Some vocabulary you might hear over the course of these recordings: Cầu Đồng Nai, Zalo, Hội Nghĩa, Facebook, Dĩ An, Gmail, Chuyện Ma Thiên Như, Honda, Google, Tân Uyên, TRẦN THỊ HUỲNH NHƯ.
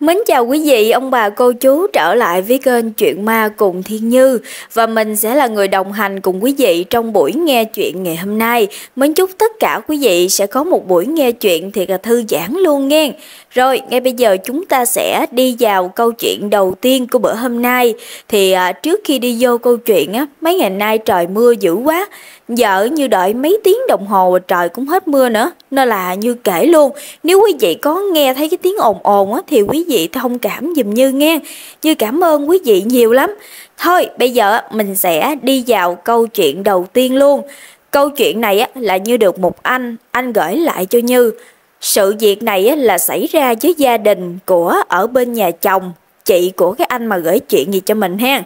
Mến chào quý vị, ông bà cô chú trở lại với kênh Chuyện Ma cùng Thiên Như. Và mình sẽ là người đồng hành cùng quý vị trong buổi nghe chuyện ngày hôm nay. Mến chúc tất cả quý vị sẽ có một buổi nghe chuyện thiệt là thư giãn luôn nghe. Rồi, ngay bây giờ chúng ta sẽ đi vào câu chuyện đầu tiên của bữa hôm nay. Thì trước khi đi vô câu chuyện, mấy ngày nay trời mưa dữ quá. Giờ như đợi mấy tiếng đồng hồ trời cũng hết mưa nữa. Nên là như kể luôn, nếu quý vị có nghe thấy cái tiếng ồn ồn thì quý vị thông cảm dùm Như nghe. Như cảm ơn quý vị nhiều lắm. Thôi bây giờ mình sẽ đi vào câu chuyện đầu tiên luôn. Câu chuyện này là Như được một anh gửi lại cho Như. Sự việc này là xảy ra với gia đình của ở bên nhà chồng, chị của cái anh mà gửi chuyện gì cho mình ha.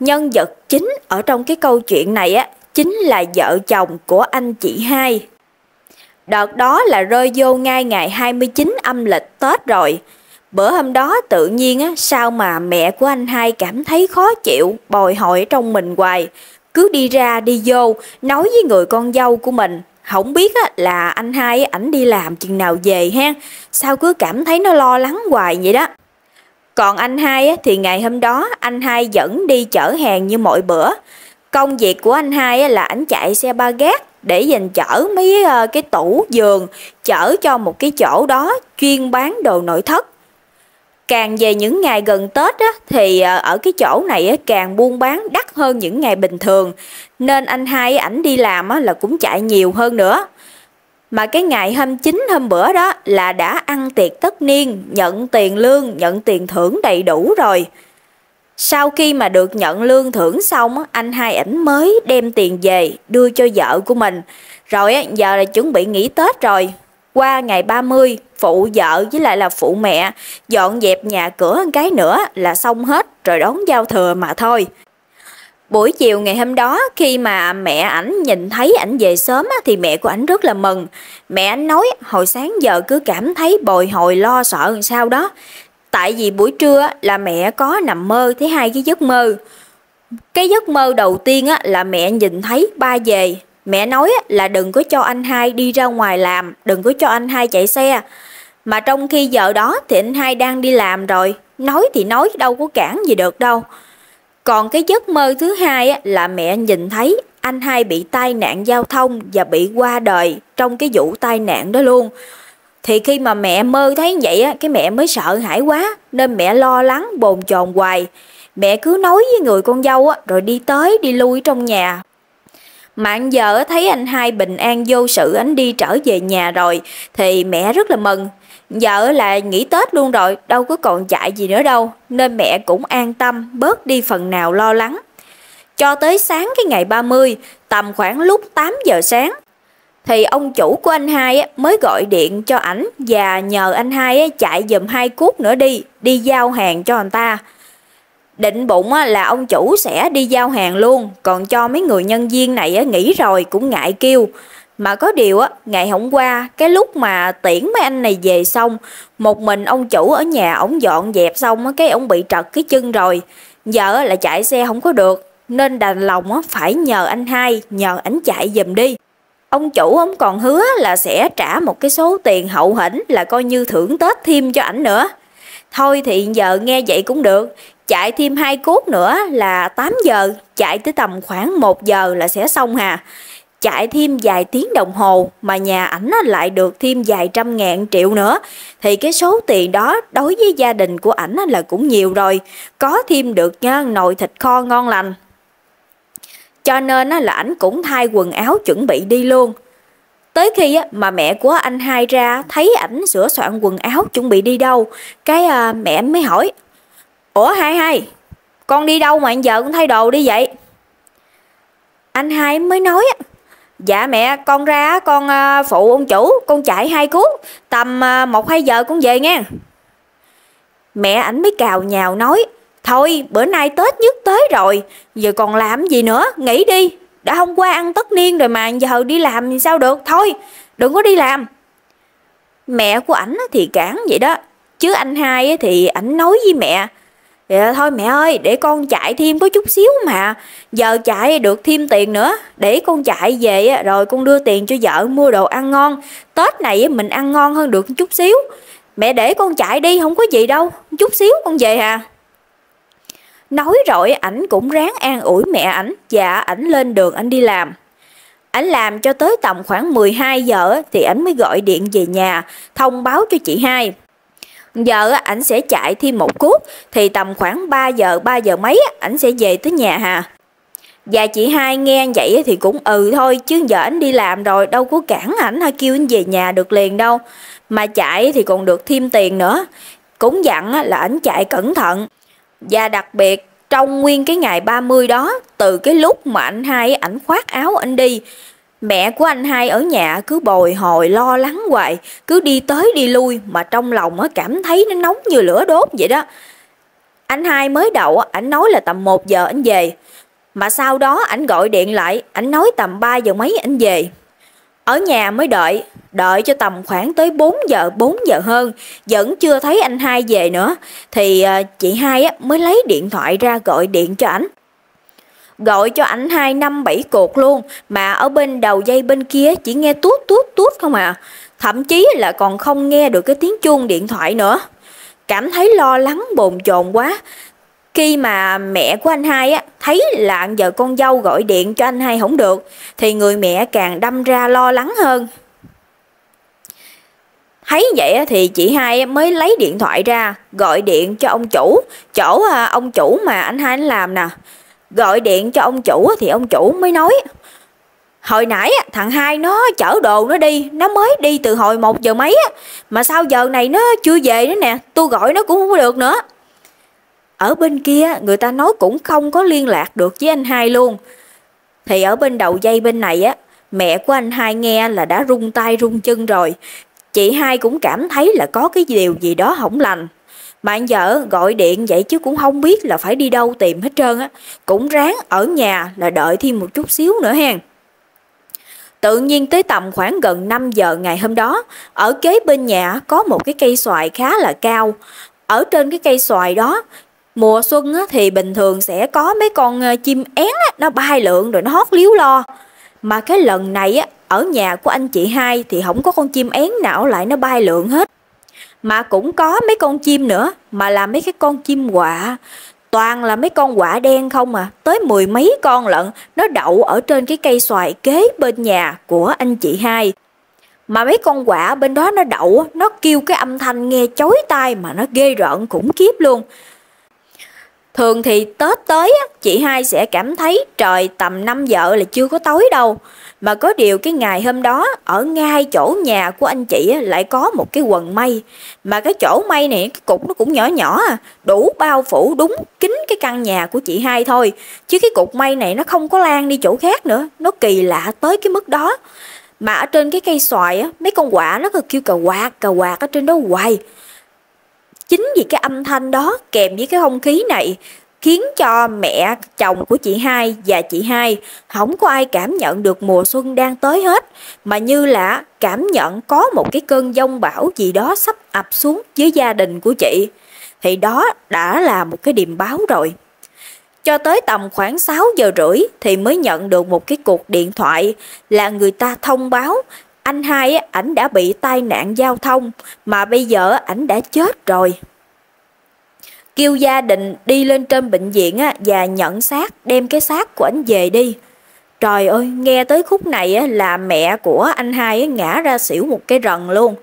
Nhân vật chính ở trong cái câu chuyện này chính là vợ chồng của anh chị hai. Đợt đó là rơi vô ngay ngày 29 âm lịch Tết rồi. Bữa hôm đó tự nhiên sao mà mẹ của anh hai cảm thấy khó chịu, bồi hồi trong mình hoài. Cứ đi ra đi vô, nói với người con dâu của mình. Không biết là anh hai ảnh đi làm chừng nào về ha. Sao cứ cảm thấy nó lo lắng hoài vậy đó. Còn anh hai thì ngày hôm đó anh hai vẫn đi chở hàng như mọi bữa. Công việc của anh hai là ảnh chạy xe ba gác để dành chở mấy cái tủ giường, chở cho một cái chỗ đó chuyên bán đồ nội thất. Càng về những ngày gần Tết thì ở cái chỗ này càng buôn bán đắt hơn những ngày bình thường. Nên anh hai ảnh đi làm là cũng chạy nhiều hơn nữa. Mà cái ngày 29 hôm bữa đó là đã ăn tiệc tất niên, nhận tiền lương, nhận tiền thưởng đầy đủ rồi. Sau khi mà được nhận lương thưởng xong, anh hai ảnh mới đem tiền về đưa cho vợ của mình. Rồi giờ là chuẩn bị nghỉ Tết rồi. Qua ngày 30, phụ vợ với lại là phụ mẹ dọn dẹp nhà cửa một cái nữa là xong hết rồi đón giao thừa mà thôi. Buổi chiều ngày hôm đó khi mà mẹ ảnh nhìn thấy ảnh về sớm thì mẹ của ảnh rất là mừng. Mẹ ảnh nói hồi sáng giờ cứ cảm thấy bồi hồi lo sợ làm sao đó. Tại vì buổi trưa là mẹ có nằm mơ thấy hai cái giấc mơ. Cái giấc mơ đầu tiên là mẹ nhìn thấy ba về. Mẹ nói là đừng có cho anh hai đi ra ngoài làm, đừng có cho anh hai chạy xe. Mà trong khi giờ đó thì anh hai đang đi làm rồi, nói thì nói đâu có cản gì được đâu. Còn cái giấc mơ thứ hai là mẹ nhìn thấy anh hai bị tai nạn giao thông và bị qua đời trong cái vụ tai nạn đó luôn. Thì khi mà mẹ mơ thấy vậy, cái mẹ mới sợ hãi quá nên mẹ lo lắng bồn chồn hoài. Mẹ cứ nói với người con dâu rồi đi tới đi lui trong nhà. Mà giờ thấy anh hai bình an vô sự, anh đi trở về nhà rồi thì mẹ rất là mừng. Giờ là nghỉ Tết luôn rồi, đâu có còn chạy gì nữa đâu, nên mẹ cũng an tâm bớt đi phần nào lo lắng. Cho tới sáng cái ngày 30, tầm khoảng lúc 8 giờ sáng thì ông chủ của anh hai mới gọi điện cho ảnh và nhờ anh hai chạy giùm 2 cuốc nữa đi giao hàng cho anh ta. Định bụng là ông chủ sẽ đi giao hàng luôn, còn cho mấy người nhân viên này nghỉ rồi cũng ngại kêu. Mà có điều ngày hôm qua cái lúc mà tiễn mấy anh này về xong, một mình ông chủ ở nhà ổng dọn dẹp xong cái ổng bị trật cái chân rồi. Giờ là chạy xe không có được nên đành lòng phải nhờ anh hai, nhờ ảnh chạy giùm đi. Ông chủ ổng còn hứa là sẽ trả một cái số tiền hậu hĩnh là coi như thưởng Tết thêm cho ảnh nữa. Thôi thì giờ nghe vậy cũng được. Chạy thêm 2 cuốc nữa là 8 giờ, chạy tới tầm khoảng 1 giờ là sẽ xong hà. Chạy thêm vài tiếng đồng hồ mà nhà ảnh lại được thêm vài trăm ngàn triệu nữa. Thì cái số tiền đó đối với gia đình của ảnh là cũng nhiều rồi. Có thêm được nha, nồi thịt kho ngon lành. Cho nên là ảnh cũng thay quần áo chuẩn bị đi luôn. Tới khi mà mẹ của anh hai ra thấy ảnh sửa soạn quần áo chuẩn bị đi đâu, cái mẹ mới hỏi: "Ủa hai, con đi đâu mà giờ con thay đồ đi vậy?" Anh hai mới nói: "Dạ mẹ, con ra con phụ ông chủ, con chạy 2 cuốc, tầm 1-2 giờ con về nghe." Mẹ ảnh mới cào nhào nói: "Thôi bữa nay Tết nhất tới rồi, giờ còn làm gì nữa, nghỉ đi. Đã hôm qua ăn tất niên rồi mà giờ đi làm thì sao được, thôi đừng có đi làm." Mẹ của ảnh thì cản vậy đó, chứ anh hai thì ảnh nói với mẹ: "Thôi mẹ ơi, để con chạy thêm có chút xíu mà, giờ chạy được thêm tiền nữa, để con chạy về rồi con đưa tiền cho vợ mua đồ ăn ngon, Tết này mình ăn ngon hơn được chút xíu. Mẹ để con chạy đi, không có gì đâu, chút xíu con về à. Nói rồi ảnh cũng ráng an ủi mẹ ảnh. Dạ, ảnh lên đường ảnh đi làm. Ảnh làm cho tới tầm khoảng 12 giờ thì ảnh mới gọi điện về nhà thông báo cho chị hai. Giờ ảnh sẽ chạy thêm một cuốc thì tầm khoảng 3 giờ mấy ảnh sẽ về tới nhà hà. Và chị hai nghe vậy thì cũng ừ thôi, chứ giờ ảnh đi làm rồi đâu có cản ảnh hay kêu ảnh về nhà được liền đâu. Mà chạy thì còn được thêm tiền nữa. Cũng dặn là ảnh chạy cẩn thận. Và đặc biệt trong nguyên cái ngày 30 đó, từ cái lúc mà anh hai ảnh khoác áo anh đi, mẹ của anh hai ở nhà cứ bồi hồi lo lắng hoài, cứ đi tới đi lui mà trong lòng cảm thấy nó nóng như lửa đốt vậy đó. Anh hai mới đầu ảnh nói là tầm 1 giờ ảnh về, mà sau đó ảnh gọi điện lại, ảnh nói tầm 3 giờ mấy ảnh về. Ở nhà mới đợi, đợi cho tầm khoảng tới 4 giờ hơn, vẫn chưa thấy anh hai về nữa, thì chị hai mới lấy điện thoại ra gọi điện cho ảnh. Gọi cho ảnh hai 5-7 cuộc luôn, mà ở bên đầu dây bên kia chỉ nghe tút tút tút không à, thậm chí là còn không nghe được cái tiếng chuông điện thoại nữa. Cảm thấy lo lắng bồn chồn quá. Khi mà mẹ của anh hai thấy là giờ con dâu gọi điện cho anh hai không được, thì người mẹ càng đâm ra lo lắng hơn. Thấy vậy thì chị hai mới lấy điện thoại ra, gọi điện cho ông chủ, chỗ ông chủ mà anh hai làm nè. Gọi điện cho ông chủ thì ông chủ mới nói: hồi nãy thằng hai nó chở đồ nó đi, nó mới đi từ hồi 1 giờ mấy, mà sao giờ này nó chưa về nữa nè, tôi gọi nó cũng không có được nữa. Ở bên kia người ta nói cũng không có liên lạc được với anh hai luôn. Thì ở bên đầu dây bên này mẹ của anh hai nghe là đã run tay run chân rồi. Chị hai cũng cảm thấy là có cái điều gì đó không lành. Mà vợ gọi điện vậy chứ cũng không biết là phải đi đâu tìm hết trơn á. Cũng ráng ở nhà là đợi thêm một chút xíu nữa hen. Tự nhiên tới tầm khoảng gần 5 giờ ngày hôm đó, ở kế bên nhà có một cái cây xoài khá là cao. Ở trên cái cây xoài đó, mùa xuân thì bình thường sẽ có mấy con chim én nó bay lượn rồi nó hót líu lo. Mà cái lần này ở nhà của anh chị hai thì không có con chim én nào lại nó bay lượn hết. Mà cũng có mấy con chim nữa, mà là mấy cái con chim quạ. Toàn là mấy con quạ đen không à, tới 10 mấy con lận. Nó đậu ở trên cái cây xoài kế bên nhà của anh chị hai. Mà mấy con quạ bên đó nó đậu, nó kêu cái âm thanh nghe chói tai mà nó ghê rợn khủng khiếp luôn. Thường thì Tết tới chị hai sẽ cảm thấy trời tầm 5 giờ là chưa có tối đâu. Mà có điều cái ngày hôm đó ở ngay chỗ nhà của anh chị lại có một cái quần mây. Mà cái chỗ mây này cái cục nó cũng nhỏ nhỏ, đủ bao phủ đúng kín cái căn nhà của chị hai thôi. Chứ cái cục mây này nó không có lan đi chỗ khác nữa, nó kỳ lạ tới cái mức đó. Mà ở trên cái cây xoài mấy con quạ nó cứ kêu cà quạt ở trên đó hoài. Chính vì cái âm thanh đó kèm với cái không khí này khiến cho mẹ chồng của chị hai và chị hai không có ai cảm nhận được mùa xuân đang tới hết, mà như là cảm nhận có một cái cơn giông bão gì đó sắp ập xuống với gia đình của chị. Thì đó đã là một cái điềm báo rồi. Cho tới tầm khoảng 6 giờ rưỡi thì mới nhận được một cái cuộc điện thoại là người ta thông báo anh hai ảnh đã bị tai nạn giao thông mà bây giờ ảnh đã chết rồi. Kêu gia đình đi lên trên bệnh viện và nhận xác, đem cái xác của ảnh về đi. Trời ơi, nghe tới khúc này là mẹ của anh hai ngã ra xỉu một cái rần luôn.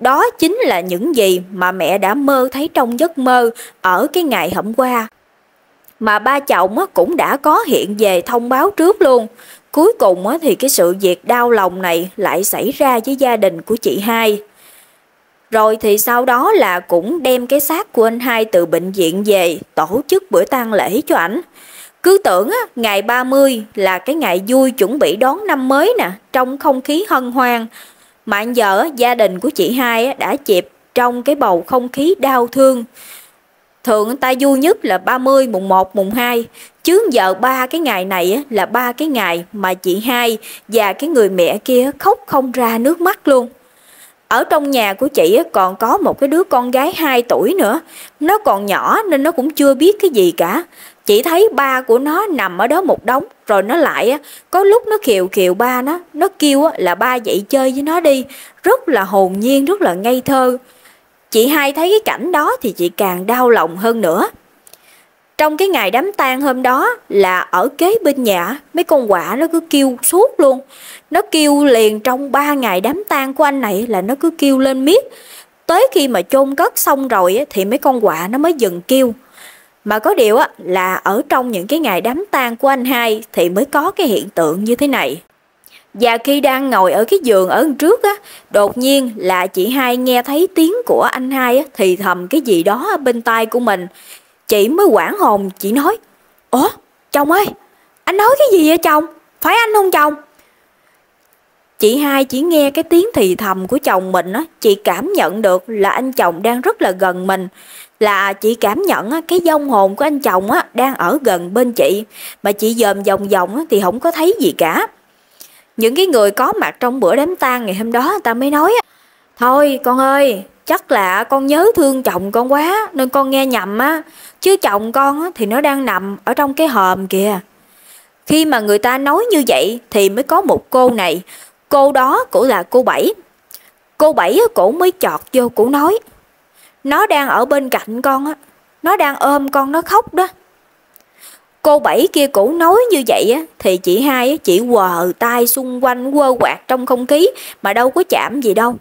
Đó chính là những gì mà mẹ đã mơ thấy trong giấc mơ ở cái ngày hôm qua. Mà ba chồng cũng đã có hiện về thông báo trước luôn. Cuối cùng thì cái sự việc đau lòng này lại xảy ra với gia đình của chị hai. Rồi thì sau đó là cũng đem cái xác của anh hai từ bệnh viện về, tổ chức bữa tang lễ cho ảnh. Cứ tưởng ngày 30 là cái ngày vui chuẩn bị đón năm mới nè, trong không khí hân hoan. Mà giờ gia đình của chị hai đã chìm trong cái bầu không khí đau thương. Thường người ta vui nhất là 30, mùng 1, mùng 2. Chứ giờ ba cái ngày này là ba cái ngày mà chị hai và cái người mẹ kia khóc không ra nước mắt luôn. Ở trong nhà của chị còn có một cái đứa con gái 2 tuổi nữa. Nó còn nhỏ nên nó cũng chưa biết cái gì cả. Chị thấy ba của nó nằm ở đó một đống. Rồi nó lại có lúc nó khều khều ba nó. Nó kêu là ba dậy chơi với nó đi. Rất là hồn nhiên, rất là ngây thơ. Chị hai thấy cái cảnh đó thì chị càng đau lòng hơn nữa. Trong cái ngày đám tang hôm đó là ở kế bên nhà, mấy con quạ nó cứ kêu suốt luôn. Nó kêu liền trong 3 ngày đám tang của anh này là nó cứ kêu lên miết. Tới khi mà chôn cất xong rồi thì mấy con quạ nó mới dừng kêu. Mà có điều là ở trong những cái ngày đám tang của anh hai thì mới có cái hiện tượng như thế này. Và khi đang ngồi ở cái giường ở trước á, đột nhiên là chị hai nghe thấy tiếng của anh hai thì thầm cái gì đó bên tai của mình. Chị mới hoảng hồn, chị nói: "Ủa, chồng ơi, anh nói cái gì vậy chồng? Phải anh không chồng?" Chị hai chỉ nghe cái tiếng thì thầm của chồng mình á, chị cảm nhận được là anh chồng đang rất là gần mình. Là chị cảm nhận cái vong hồn của anh chồng á đang ở gần bên chị. Mà chị dòm vòng vòng thì không có thấy gì cả. Những cái người có mặt trong bữa đám tang ngày hôm đó người ta mới nói: "Thôi con ơi, chắc là con nhớ thương chồng con quá nên con nghe nhầm á. Chứ chồng con á, thì nó đang nằm ở trong cái hòm kìa." Khi mà người ta nói như vậy thì mới có một cô này. Cô đó cổ là cô Bảy. Cô Bảy cổ mới chọt vô cổ nói: "Nó đang ở bên cạnh con á, nó đang ôm con nó khóc đó." Cô Bảy kia cổ nói như vậy á, thì chị hai chỉ quờ tay xung quanh quơ quạt trong không khí mà đâu có chạm gì đâu.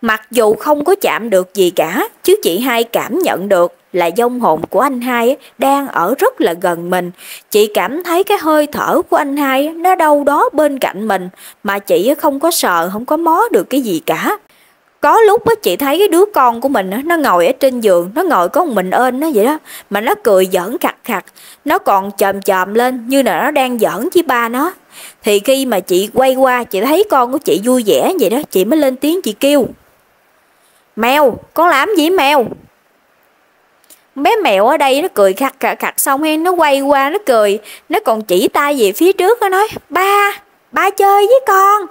Mặc dù không có chạm được gì cả, chứ chị hai cảm nhận được là vong hồn của anh hai đang ở rất là gần mình. Chị cảm thấy cái hơi thở của anh hai nó đâu đó bên cạnh mình, mà chị không có sợ, không có mó được cái gì cả. Có lúc chị thấy cái đứa con của mình nó ngồi ở trên giường, nó ngồi có một mình ên nó vậy đó, mà nó cười giỡn khặt khặt, nó còn chòm chòm lên như là nó đang giỡn với ba nó. Thì khi mà chị quay qua, chị thấy con của chị vui vẻ vậy đó, chị mới lên tiếng chị kêu: "Mèo, con làm gì mèo?" Bé mèo ở đây nó cười khặt khặt khặt xong hen, nó quay qua nó cười, nó còn chỉ tay về phía trước, nó nói: Ba chơi với con."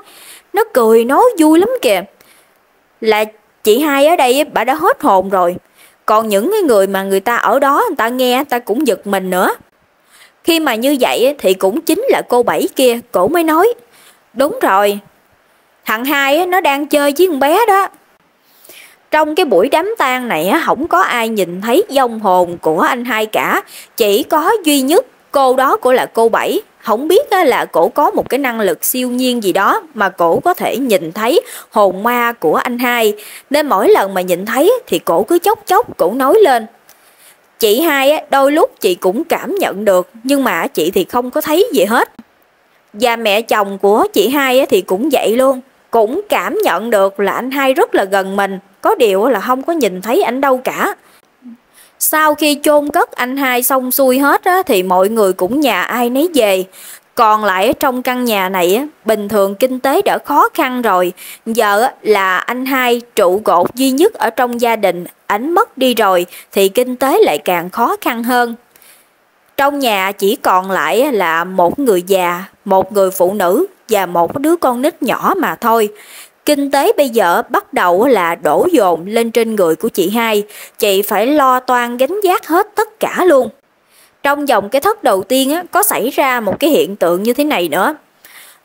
Nó cười nói vui lắm kìa. Là chị hai ở đây bà đã hết hồn rồi. Còn những cái người mà người ta ở đó, người ta nghe, người ta cũng giật mình nữa. Khi mà như vậy thì cũng chính là cô Bảy kia, cổ mới nói: "Đúng rồi, thằng hai nó đang chơi với con bé đó." Trong cái buổi đám tang này không có ai nhìn thấy vong hồn của anh hai cả, chỉ có duy nhất cô đó cổ là cô Bảy. Không biết là cổ có một cái năng lực siêu nhiên gì đó mà cổ có thể nhìn thấy hồn ma của anh hai, nên mỗi lần mà nhìn thấy thì cổ cứ chốc chốc cổ nói lên. Chị hai đôi lúc chị cũng cảm nhận được, nhưng mà chị thì không có thấy gì hết. Và mẹ chồng của chị hai thì cũng vậy luôn, cũng cảm nhận được là anh hai rất là gần mình, có điều là không có nhìn thấy ảnh đâu cả. Sau khi chôn cất anh hai xong xuôi hết á, thì mọi người cũng nhà ai nấy về. Còn lại trong căn nhà này á, bình thường kinh tế đã khó khăn rồi, giờ á, là anh hai trụ cột duy nhất ở trong gia đình, ảnh mất đi rồi thì kinh tế lại càng khó khăn hơn. Trong nhà chỉ còn lại là một người già, một người phụ nữ và một đứa con nít nhỏ mà thôi. Kinh tế bây giờ bắt đầu là đổ dồn lên trên người của chị hai, chị phải lo toan gánh vác hết tất cả luôn. Trong vòng cái thất đầu tiên có xảy ra một cái hiện tượng như thế này nữa.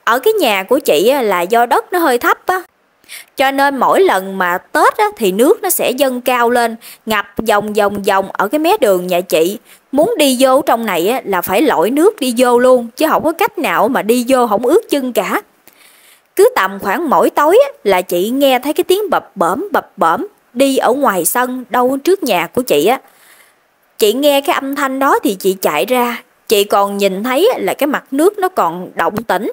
Ở cái nhà của chị là do đất nó hơi thấp á, cho nên mỗi lần mà Tết thì nước nó sẽ dâng cao lên, ngập vòng ở cái mé đường nhà chị. Muốn đi vô trong này là phải lội nước đi vô luôn, chứ không có cách nào mà đi vô không ướt chân cả. Cứ tầm khoảng mỗi tối là chị nghe thấy cái tiếng bập bõm đi ở ngoài sân đâu trước nhà của chị á. Chị nghe cái âm thanh đó thì chị chạy ra, chị còn nhìn thấy là cái mặt nước nó còn động tĩnh,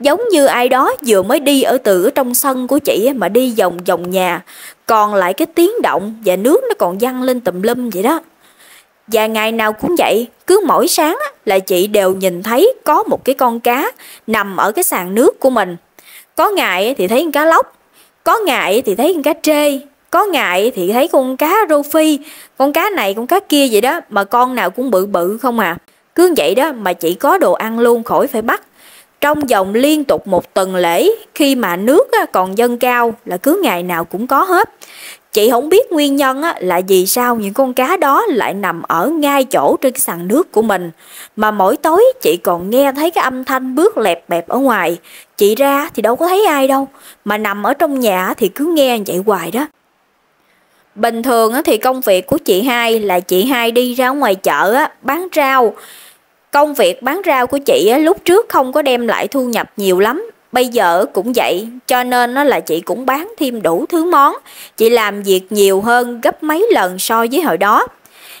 giống như ai đó vừa mới đi ở từ trong sân của chị mà đi vòng nhà. Còn lại cái tiếng động và nước nó còn văng lên tùm lum vậy đó. Và ngày nào cũng vậy, cứ mỗi sáng là chị đều nhìn thấy có một cái con cá nằm ở cái sàn nước của mình. Có ngày thì thấy con cá lóc, có ngày thì thấy con cá trê, có ngày thì thấy con cá rô phi, con cá này con cá kia vậy đó, mà con nào cũng bự bự không à. Cứ vậy đó mà chị có đồ ăn luôn, khỏi phải bắt. Trong vòng liên tục một tuần lễ, khi mà nước còn dâng cao là cứ ngày nào cũng có hết. Chị không biết nguyên nhân là vì sao những con cá đó lại nằm ở ngay chỗ trên cái sàn nước của mình. Mà mỗi tối chị còn nghe thấy cái âm thanh bước lẹp bẹp ở ngoài. Chị ra thì đâu có thấy ai đâu, mà nằm ở trong nhà thì cứ nghe vậy hoài đó. Bình thường thì công việc của chị hai là chị hai đi ra ngoài chợ bán rau. Công việc bán rau của chị lúc trước không có đem lại thu nhập nhiều lắm, bây giờ cũng vậy, cho nên là chị cũng bán thêm đủ thứ món. Chị làm việc nhiều hơn gấp mấy lần so với hồi đó.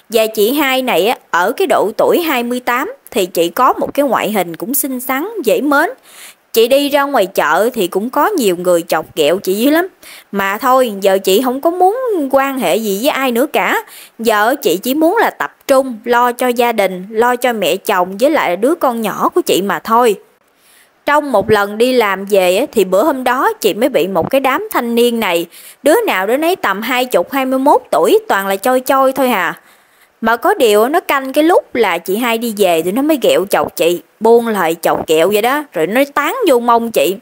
Và chị hai này ở cái độ tuổi 28 thì chị có một cái ngoại hình cũng xinh xắn, dễ mến. Chị đi ra ngoài chợ thì cũng có nhiều người chọc ghẹo chị dữ lắm. Mà thôi, giờ chị không có muốn quan hệ gì với ai nữa cả. Giờ chị chỉ muốn là tập trung, lo cho gia đình, lo cho mẹ chồng với lại đứa con nhỏ của chị mà thôi. Trong một lần đi làm về thì bữa hôm đó chị mới bị một cái đám thanh niên này, đứa nào đến ấy tầm 20-21 tuổi, toàn là choi choi thôi hà. Mà có điều nó canh cái lúc là chị hai đi về thì nó mới ghẹo chọc chị, buông lời chọc ghẹo vậy đó, rồi nó tán vô mông chị.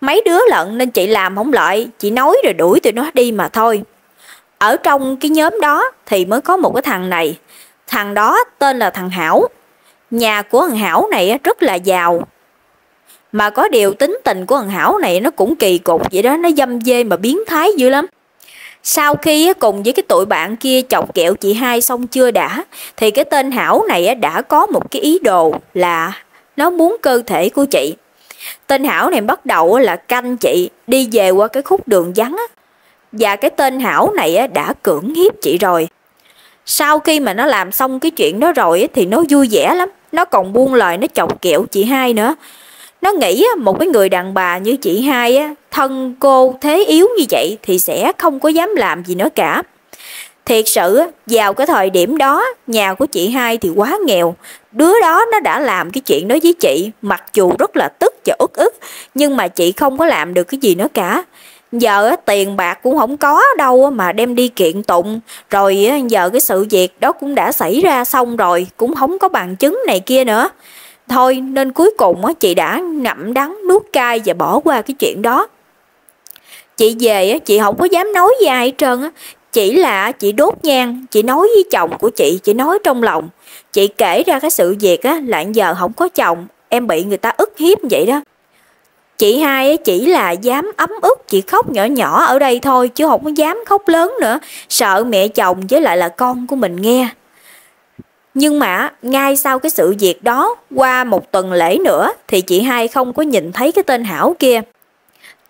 Mấy đứa lận nên chị làm không lại, chị nói rồi đuổi tụi nó đi mà thôi. Ở trong cái nhóm đó thì mới có một cái thằng này, thằng đó tên là thằng Hảo. Nhà của thằng Hảo này rất là giàu. Mà có điều tính tình của thằng Hảo này nó cũng kỳ cục vậy đó, nó dâm dê mà biến thái dữ lắm. Sau khi cùng với cái tụi bạn kia chọc ghẹo chị hai xong chưa đã, thì cái tên Hảo này đã có một cái ý đồ là nó muốn cơ thể của chị. Tên Hảo này bắt đầu là canh chị đi về qua cái khúc đường vắng, và cái tên Hảo này đã cưỡng hiếp chị rồi. Sau khi mà nó làm xong cái chuyện đó rồi thì nó vui vẻ lắm, nó còn buông lời nó chọc ghẹo chị hai nữa. Nó nghĩ một cái người đàn bà như chị hai, thân cô thế yếu như vậy thì sẽ không có dám làm gì nữa cả. Thiệt sự, vào cái thời điểm đó, nhà của chị hai thì quá nghèo. Đứa đó nó đã làm cái chuyện đó với chị, mặc dù rất là tức và uất ức, nhưng mà chị không có làm được cái gì nữa cả. Giờ tiền bạc cũng không có đâu mà đem đi kiện tụng. Rồi giờ cái sự việc đó cũng đã xảy ra xong rồi, cũng không có bằng chứng này kia nữa. Thôi nên cuối cùng chị đã ngậm đắng nuốt cay và bỏ qua cái chuyện đó. Chị về chị không có dám nói với ai hết trơn. Chỉ là chị đốt nhang, chị nói với chồng của chị nói trong lòng. Chị kể ra cái sự việc là giờ không có chồng, em bị người ta ức hiếp vậy đó. Chị hai chỉ là dám ấm ức, chị khóc nhỏ nhỏ ở đây thôi, chứ không có dám khóc lớn nữa, sợ mẹ chồng với lại là con của mình nghe. Nhưng mà ngay sau cái sự việc đó, qua một tuần lễ nữa thì chị hai không có nhìn thấy cái tên Hảo kia.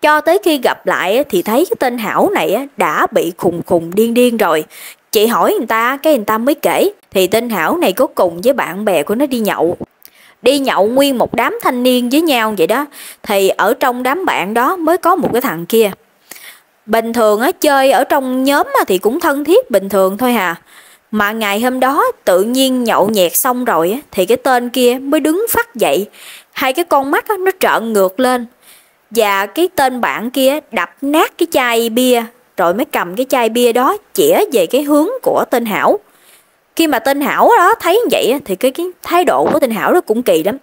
Cho tới khi gặp lại thì thấy cái tên Hảo này đã bị khùng khùng điên điên rồi. Chị hỏi người ta, cái người ta mới kể. Thì tên Hảo này có cùng với bạn bè của nó đi nhậu. Đi nhậu nguyên một đám thanh niên với nhau vậy đó. Thì ở trong đám bạn đó mới có một cái thằng kia. Bình thường chơi ở trong nhóm thì cũng thân thiết bình thường thôi hà. Mà ngày hôm đó tự nhiên nhậu nhẹt xong rồi thì cái tên kia mới đứng phắt dậy. Hai cái con mắt nó trợn ngược lên. Và cái tên bạn kia đập nát cái chai bia, rồi mới cầm cái chai bia đó chĩa về cái hướng của tên Hảo. Khi mà tên Hảo đó thấy như vậy thì cái thái độ của tên Hảo đó cũng kỳ lắm.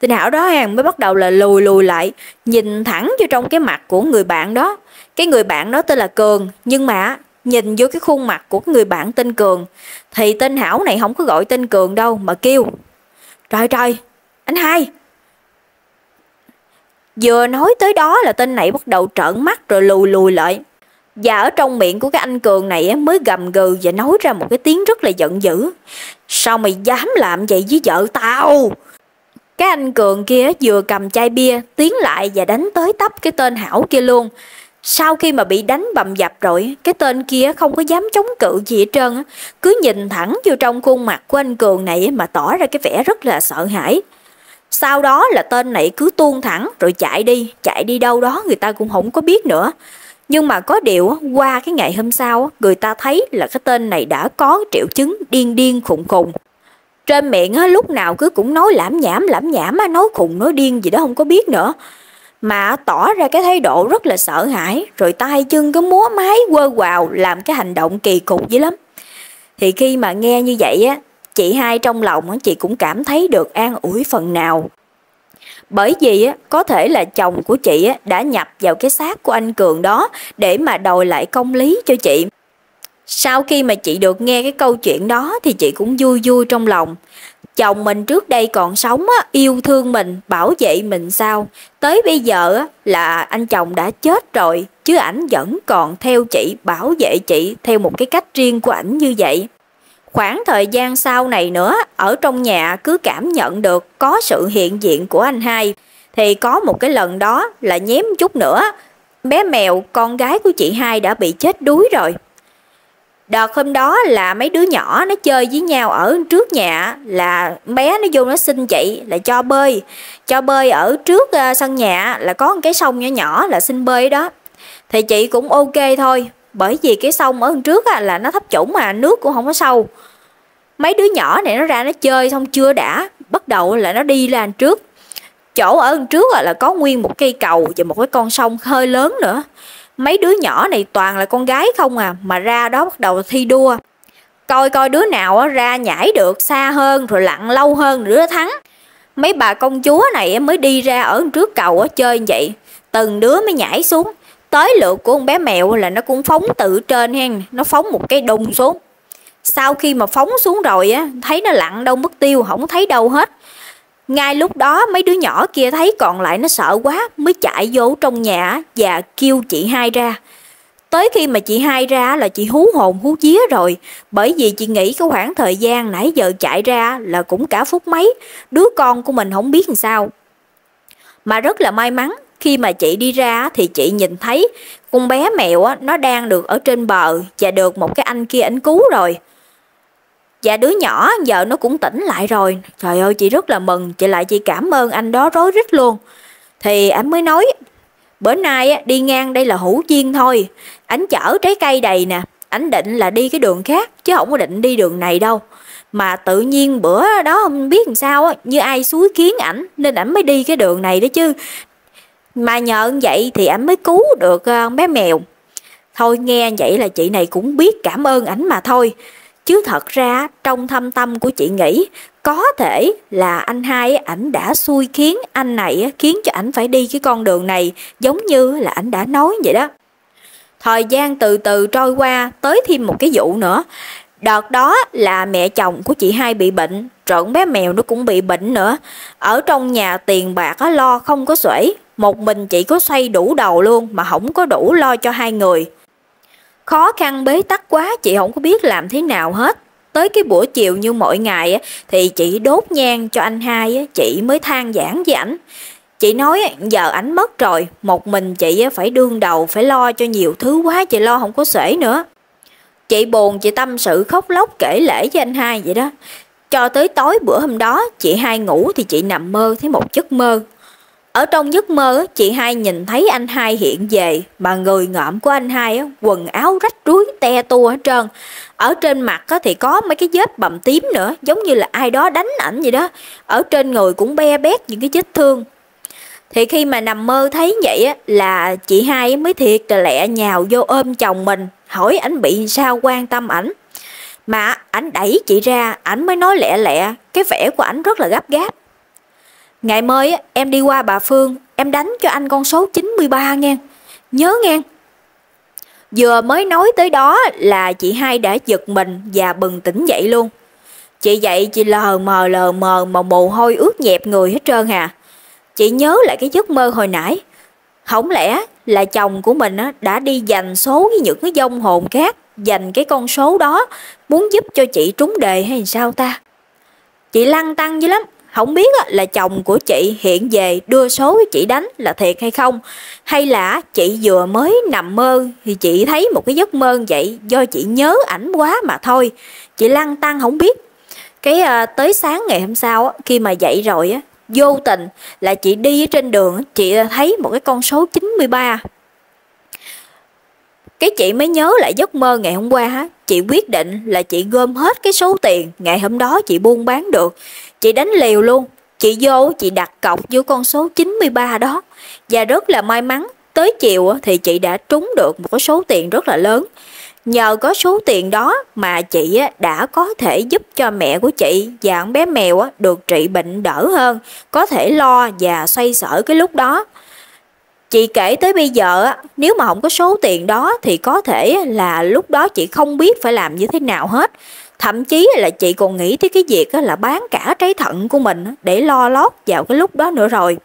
Tên Hảo đó mới bắt đầu là lùi lại, nhìn thẳng vô trong cái mặt của người bạn đó. Cái người bạn đó tên là Cường, nhưng mà nhìn vô cái khuôn mặt của người bạn tên Cường thì tên Hảo này không có gọi tên Cường đâu mà kêu: "Trời trời, anh hai!" Vừa nói tới đó là tên này bắt đầu trợn mắt rồi lùi lại. Và ở trong miệng của cái anh Cường này mới gầm gừ và nói ra một cái tiếng rất là giận dữ: "Sao mày dám làm vậy với vợ tao?" Cái anh Cường kia vừa cầm chai bia tiến lại và đánh tới tấp cái tên Hảo kia luôn. Sau khi mà bị đánh bầm dập rồi, cái tên kia không có dám chống cự gì hết trơn, cứ nhìn thẳng vô trong khuôn mặt của anh Cường này mà tỏ ra cái vẻ rất là sợ hãi. Sau đó là tên này cứ tuôn thẳng rồi chạy đi đâu đó người ta cũng không có biết nữa. Nhưng mà có điều qua cái ngày hôm sau, người ta thấy là cái tên này đã có triệu chứng điên khùng khùng. Trên miệng lúc nào cứ cũng nói lảm nhảm, nói khùng nói điên gì đó không có biết nữa. Mà tỏ ra cái thái độ rất là sợ hãi, rồi tay chân cứ múa máy quơ quào, làm cái hành động kỳ cục dữ lắm. Thì khi mà nghe như vậy chị hai trong lòng chị cũng cảm thấy được an ủi phần nào. Bởi vì có thể là chồng của chị đã nhập vào cái xác của anh Cường đó để mà đòi lại công lý cho chị. Sau khi mà chị được nghe cái câu chuyện đó thì chị cũng vui vui trong lòng. chồng mình trước đây còn sống á, yêu thương mình, bảo vệ mình sao, tới bây giờ á, là anh chồng đã chết rồi, chứ ảnh vẫn còn theo chị, bảo vệ chị theo một cái cách riêng của ảnh như vậy. Khoảng thời gian sau này nữa, ở trong nhà cứ cảm nhận được có sự hiện diện của anh hai. Thì có một cái lần đó là nhém chút nữa, bé Mèo, con gái của chị hai đã bị chết đuối rồi. Đợt hôm đó là mấy đứa nhỏ nó chơi với nhau ở trước nhà, là bé nó vô nó xin chị là cho bơi. Cho bơi ở trước sân nhà là có một cái sông nhỏ nhỏ là xin bơi đó. Thì chị cũng ok thôi, bởi vì cái sông ở trước là nó thấp chủng mà nước cũng không có sâu. Mấy đứa nhỏ này nó ra nó chơi xong chưa đã, bắt đầu là nó đi ra trước. Chỗ ở trước là có nguyên một cây cầu và một cái con sông hơi lớn nữa. Mấy đứa nhỏ này toàn là con gái không à, mà ra đó bắt đầu thi đua. Coi coi đứa nào ra nhảy được xa hơn, rồi lặn lâu hơn, đứa thắng. Mấy bà công chúa này mới đi ra ở trước cầu chơi như vậy. Từng đứa mới nhảy xuống. Tới lượt của con bé Mèo là nó cũng phóng từ trên hen, nó phóng một cái đùng xuống. Sau khi mà phóng xuống rồi á, thấy nó lặn đâu mất tiêu, không thấy đâu hết. Ngay lúc đó mấy đứa nhỏ kia thấy còn lại nó sợ quá, mới chạy vô trong nhà và kêu chị hai ra. Tới khi mà chị hai ra là chị hú hồn hú vía rồi, bởi vì chị nghĩ cái khoảng thời gian nãy giờ chạy ra là cũng cả phút mấy, đứa con của mình không biết làm sao. Mà rất là may mắn, khi mà chị đi ra thì chị nhìn thấy con bé Mèo nó đang được ở trên bờ và được một cái anh kia ảnh cứu rồi. Và đứa nhỏ giờ nó cũng tỉnh lại rồi. Trời ơi, chị rất là mừng, chị lại chị cảm ơn anh đó rối rít luôn. Thì ảnh mới nói, bữa nay đi ngang đây là hữu duyên thôi, ảnh chở trái cây đầy nè, ảnh định là đi cái đường khác chứ không có định đi đường này đâu. Mà tự nhiên bữa đó không biết làm sao như ai xúi kiến ảnh, nên ảnh mới đi cái đường này đó chứ. Mà nhờ vậy thì ảnh mới cứu được bé Mèo. Thôi nghe vậy là chị này cũng biết cảm ơn ảnh mà thôi. Chứ thật ra trong thâm tâm của chị nghĩ có thể là anh hai ảnh đã xui khiến anh này, khiến cho ảnh phải đi cái con đường này, giống như là ảnh đã nói vậy đó. Thời gian từ từ trôi qua, tới thêm một cái vụ nữa. Đợt đó là mẹ chồng của chị hai bị bệnh, rồi bé Mèo nó cũng bị bệnh nữa. Ở trong nhà tiền bạc lo không có xuể, một mình chị có xoay đủ đầu luôn mà không có đủ lo cho hai người. Khó khăn bế tắc quá, chị không có biết làm thế nào hết. Tới cái buổi chiều như mọi ngày thì chị đốt nhang cho anh hai, chị mới than vãn với ảnh. Chị nói giờ ảnh mất rồi, một mình chị phải đương đầu, phải lo cho nhiều thứ quá, chị lo không có xuể nữa. Chị buồn, chị tâm sự khóc lóc kể lể với anh hai vậy đó. Cho tới tối bữa hôm đó, chị hai ngủ thì chị nằm mơ thấy một giấc mơ. Ở trong giấc mơ, chị hai nhìn thấy anh hai hiện về, mà người ngợm của anh hai quần áo rách rưới te tua hết trơn. Ở trên mặt thì có mấy cái vết bầm tím nữa, giống như là ai đó đánh ảnh vậy đó. Ở trên người cũng be bét những cái vết thương. Thì khi mà nằm mơ thấy vậy là chị hai mới thiệt là lẹ nhào vô ôm chồng mình, hỏi ảnh bị sao, quan tâm ảnh. Mà ảnh đẩy chị ra, ảnh mới nói lẹ lẹ, cái vẻ của ảnh rất là gấp gáp. Ngày mới em đi qua bà Phương, em đánh cho anh con số 93 nghe, nhớ nghe. Vừa mới nói tới đó là chị hai đã giật mình và bừng tỉnh dậy luôn. Chị dậy chị lờ mờ mà mồ hôi ướt nhẹp người hết trơn hà. Chị nhớ lại cái giấc mơ hồi nãy. Không lẽ là chồng của mình đã đi giành số với những cái vong hồn khác, giành cái con số đó, muốn giúp cho chị trúng đề hay sao ta? Chị lăn tăn dữ lắm. Không biết là chồng của chị hiện về đưa số với chị đánh là thiệt hay không, hay là chị vừa mới nằm mơ thì chị thấy một cái giấc mơ vậy, do chị nhớ ảnh quá mà thôi. Chị lăn tăn không biết. Cái tới sáng ngày hôm sau, khi mà dậy rồi, vô tình là chị đi trên đường, chị thấy một cái con số 93. Cái chị mới nhớ lại giấc mơ ngày hôm qua. Chị quyết định là chị gom hết cái số tiền ngày hôm đó chị buôn bán được, chị đánh liều luôn. Chị vô chị đặt cọc vô con số 93 đó. Và rất là may mắn, tới chiều thì chị đã trúng được một số tiền rất là lớn. Nhờ có số tiền đó mà chị đã có thể giúp cho mẹ của chị và con bé Mèo được trị bệnh đỡ hơn, có thể lo và xoay sở cái lúc đó. Chị kể tới bây giờ, nếu mà không có số tiền đó thì có thể là lúc đó chị không biết phải làm như thế nào hết. Thậm chí là chị còn nghĩ tới cái việc là bán cả trái thận của mình để lo lót vào cái lúc đó nữa rồi.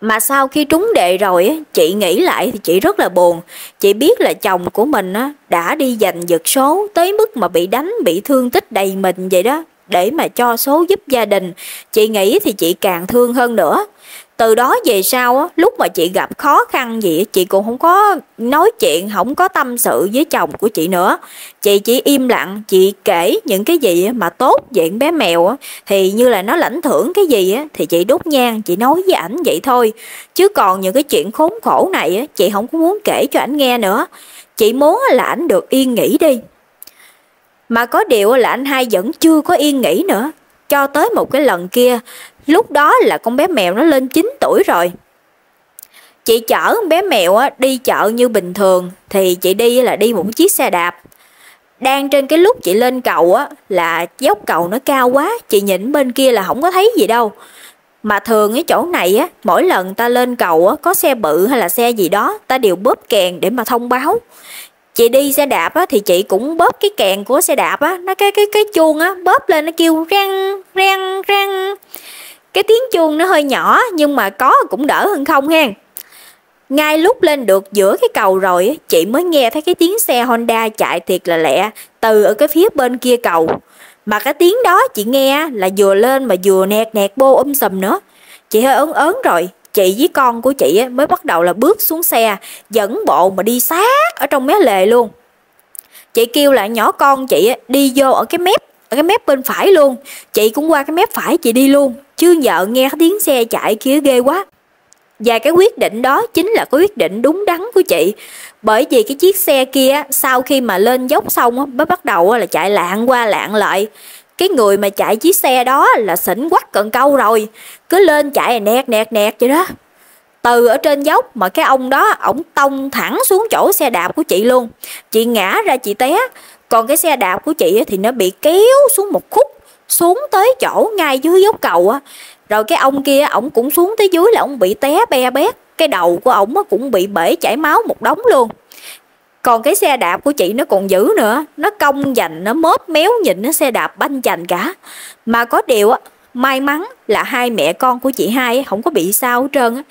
Mà sau khi trúng đề rồi, chị nghĩ lại thì chị rất là buồn. Chị biết là chồng của mình đã đi giành giật số tới mức mà bị đánh, bị thương tích đầy mình vậy đó, để mà cho số giúp gia đình. Chị nghĩ thì chị càng thương hơn nữa. Từ đó về sau, lúc mà chị gặp khó khăn gì, chị cũng không có nói chuyện, không có tâm sự với chồng của chị nữa. Chị chỉ im lặng, chị kể những cái gì mà tốt về bé mèo, thì như là nó lãnh thưởng cái gì thì chị đốt nhang, chị nói với ảnh vậy thôi. Chứ còn những cái chuyện khốn khổ này, chị không có muốn kể cho ảnh nghe nữa. Chị muốn là ảnh được yên nghỉ đi. Mà có điều là anh hai vẫn chưa có yên nghỉ nữa. Cho tới một cái lần kia, lúc đó là con bé mèo nó lên 9 tuổi rồi. Chị chở con bé mèo đi chợ như bình thường, thì chị đi là đi một chiếc xe đạp. Đang trên cái lúc chị lên cầu là dốc cầu nó cao quá, chị nhìn bên kia là không có thấy gì đâu. Mà thường cái chỗ này mỗi lần ta lên cầu có xe bự hay là xe gì đó, ta đều bóp kèn để mà thông báo. Chị đi xe đạp thì chị cũng bóp cái kèn của xe đạp nó cái chuông bóp lên nó kêu răng răng răng. Cái tiếng chuông nó hơi nhỏ nhưng mà có cũng đỡ hơn không hen. Ngay lúc lên được giữa cái cầu rồi, chị mới nghe thấy cái tiếng xe Honda chạy thiệt là lẹ từ ở cái phía bên kia cầu. Mà cái tiếng đó chị nghe là vừa lên mà vừa nẹt nẹt bô sùm nữa. Chị hơi ớn ớn rồi. Chị với con của chị mới bắt đầu là bước xuống xe, dẫn bộ mà đi sát ở trong mé lề luôn. Chị kêu lại nhỏ con chị đi vô ở cái mép bên phải luôn. Chị cũng qua cái mép phải chị đi luôn. Chứ vợ nghe cái tiếng xe chạy kia ghê quá. Và cái quyết định đó chính là cái quyết định đúng đắn của chị. Bởi vì cái chiếc xe kia sau khi mà lên dốc xong mới bắt đầu là chạy lạng qua lạng lại. Cái người mà chạy chiếc xe đó là xỉn quắc cần câu rồi, cứ lên chạy nẹt nẹt nẹt vậy đó. Từ ở trên dốc mà cái ông đó, ổng tông thẳng xuống chỗ xe đạp của chị luôn. Chị ngã ra chị té, còn cái xe đạp của chị thì nó bị kéo xuống một khúc, xuống tới chỗ ngay dưới dốc cầu. Rồi cái ông kia ổng cũng xuống tới dưới là ổng bị té be bét, cái đầu của ổng cũng bị bể chảy máu một đống luôn. Còn cái xe đạp của chị nó còn dữ nữa, nó cong vành, nó móp méo nhìn nó xe đạp banh chành cả. Mà có điều may mắn là hai mẹ con của chị hai không có bị sao hết trơn.